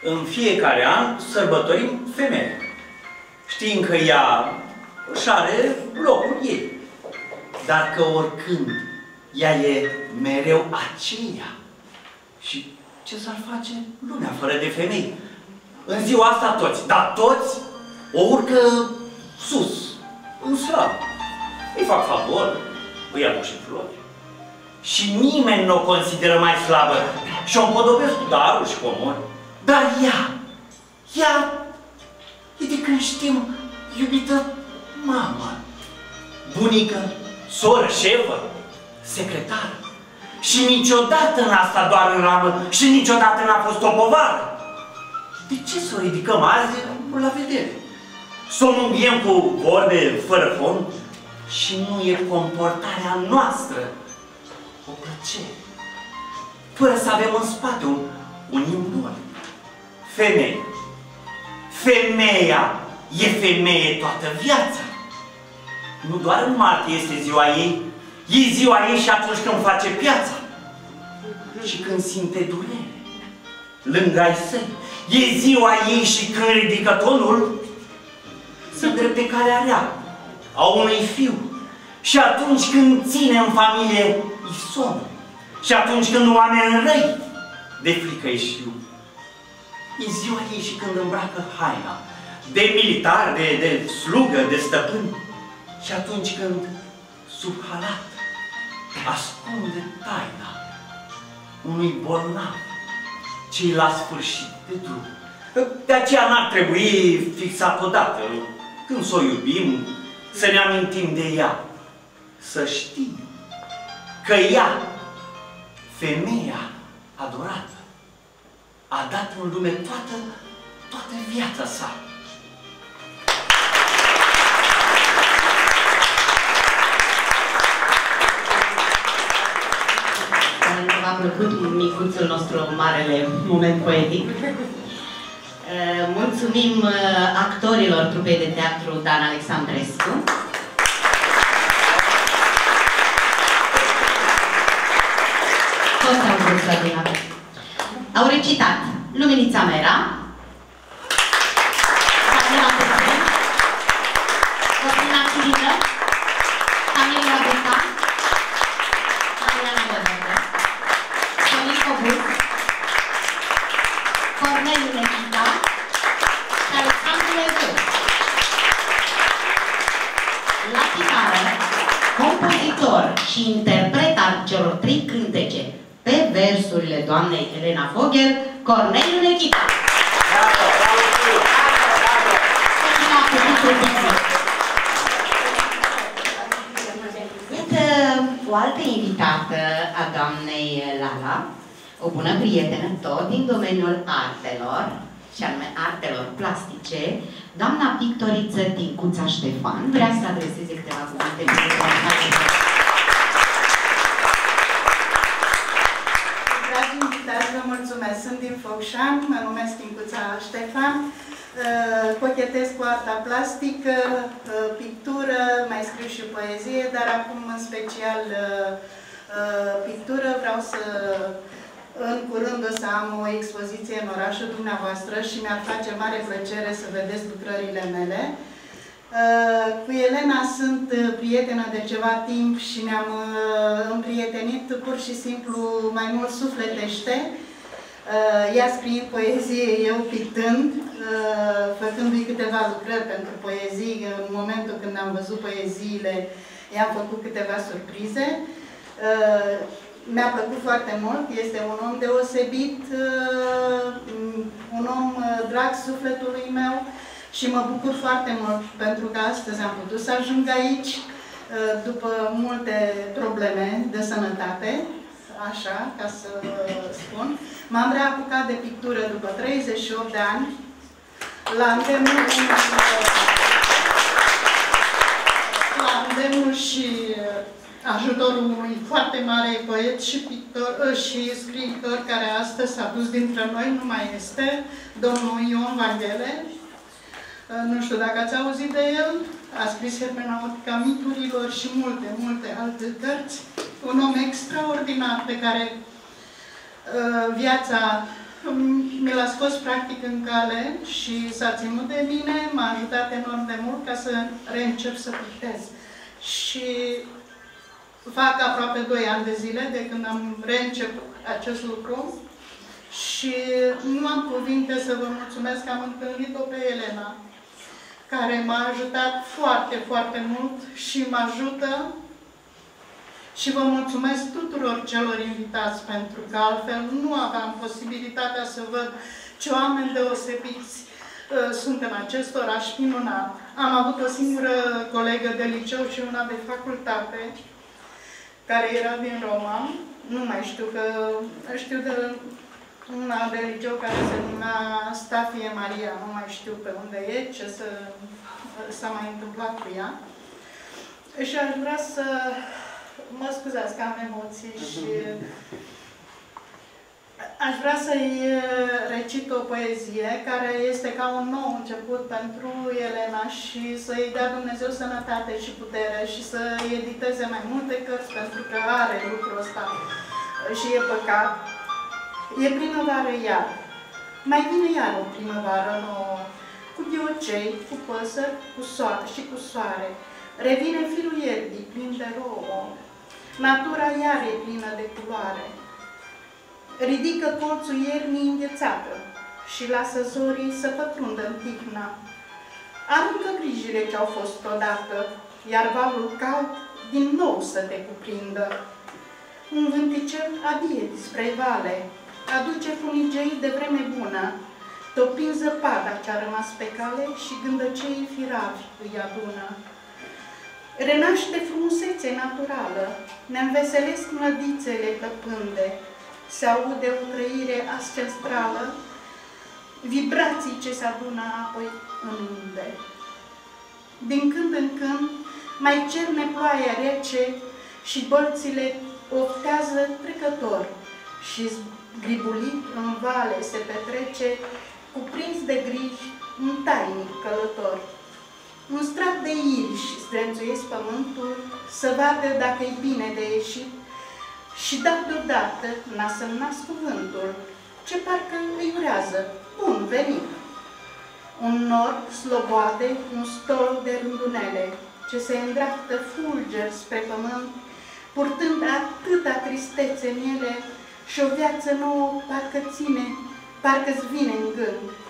În fiecare an sărbătorim femeia, știind că ea își are locul ei, dar că oricând ea e mereu aceea. Și ce s-ar face lumea fără de femei? În ziua asta toți, dar toți o urcă sus, în slab. Îi fac favor, îi aduc și flori. Și nimeni nu o consideră mai slabă și o împodobesc cu daruri și cu omori. Dar ea e de când știm iubită mama, bunică, soră, șefă, secretară. Și niciodată în asta doar în ramă și niciodată n-a fost o povară. De ce să o ridicăm azi la vedere? Să o mângâiem cu vorbe fără fond și nu e comportarea noastră o plăcere. Fără să avem în spate un imnor. Femeie. Femeia e femeie toată viața. Nu doar în martie este ziua ei, e ziua ei și atunci când face piața. Și când simte durere, lângă ai săi, e ziua ei și când ridică tonul, se îndrepte calea rea a unui fiu. Și atunci când ține în familie, îi somnă. Și atunci când oamenii răi, de frică îi știu. E ziua ei și când îmbracă haina de militar, de slugă, de stăpân. Și atunci când, sub halat, ascunde taina unui bolnav ce-i la sfârșit de drum. De aceea n-ar trebui fixat odată, când s-o iubim, să ne amintim de ea. Să știm că ea, femeia adorată, a dat în lume toată viața sa. Dar plăcut micuțul nostru, marele moment poetic. Mulțumim actorilor trupei de teatru Dan Alexandrescu. Toți au vrut să vină. Au recitat Luminița Mera, Fabina Petru, Cornel Lunechita, Iulia Vărucescu, Mariana Le Verde, Cornel Lunechita și Alexandrescu. La chitară, compozitor și interpret al celor trei cântece pe versurile doamnei Elena Foghel, Cornel Lunechita. O altă invitată a doamnei Lala, o bună prietenă tot din domeniul artelor, și anume artelor plastice, doamna pictoriță Tincuța Ștefan vrea să adreseze câteva cuvinte. Dragi invitați, vă mulțumesc! Sunt din Focșan, mă numesc Tincuța Ștefan, cochetez cu arta plastică, pictură, mai scriu și poezie, dar acum în special pictură. Vreau să, în curând o să am o expoziție în orașul dumneavoastră și mi-ar face mare plăcere să vedeți lucrările mele. Cu Elena sunt prietenă de ceva timp și ne-am împrietenit pur și simplu mai mult sufletește. Ea scriind poezie, eu pictând, făcându-i câteva lucrări pentru poezii. În momentul când am văzut poeziile, i-am făcut câteva surprize. Mi-a plăcut foarte mult, este un om deosebit, un om drag sufletului meu și mă bucur foarte mult pentru că astăzi am putut să ajung aici după multe probleme de sănătate. Așa, ca să spun. M-am reapucat de pictură după 38 de ani, la îndemnul și ajutorul unui foarte mare poet și pictor și scriitor care astăzi s-a dus dintre noi, nu mai este, domnul Ion Vargele. Nu știu dacă ați auzit de el, a scris Hermeneutica miturilor și multe, multe alte cărți. Un om extraordinar pe care viața mi l-a scos practic în cale și s-a ținut de mine, m-a ajutat enorm de mult ca să reîncep să pictez. Și fac aproape 2 ani de zile de când am reînceput acest lucru și nu am cuvinte să vă mulțumesc că am întâlnit-o pe Elena, care m-a ajutat foarte, foarte mult și mă ajută. Și vă mulțumesc tuturor celor invitați, pentru că altfel nu aveam posibilitatea să văd ce oameni deosebiți sunt în acest oraș minunat. Am avut o singură colegă de liceu și una de facultate, care era din Roma. Nu mai știu, că știu de una de liceu care se numea Stafie Maria. Nu mai știu pe unde e, ce s-a mai întâmplat cu ea. Și aș vrea să... Mă scuzați că am emoții și aș vrea să-i recit o poezie care este ca un nou început pentru Elena și să-i dea Dumnezeu sănătate și putere și să editeze mai multe cărți, pentru că are lucrul ăsta și e păcat. E primăvară iar. Mai vine iar o primăvară nouă, cu ghiocei, cu păsări, cu soare și cu soare. Revine firul ierbii, plin de rouă. Natura iar e plină de culoare. Ridică colțul iernii înghețată și lasă zorii să pătrundă în picna. Aruncă grijile ce-au fost odată, iar valul cald din nou să te cuprindă. Un vânticel adie spre vale, aduce funigeii de vreme bună, topind zăpada ce-a rămas pe cale și gândăceii firavi îi adună. Renaște frumusețe naturală, ne înveselesc mlădițele plăpânde, se aude o trăire ancestrală, vibrații ce se adună apoi în unde. Din când în când mai cerne ploaia rece și bălțile oftează trecător și zgribulit în vale se petrece, cuprins de griji, un tainic călător. Un strat de iriși zdrențuiesc pământul, să vadă dacă-i bine de ieșit, și dat deodată n-a semnat cuvântul, ce parcă îi urează, bun venit. Un nor sloboade, un stol de rândunele, ce se îndreaptă fulger spre pământ, purtând atâta tristețe în ele, și o viață nouă parcă ține, parcă-ți vine în gând.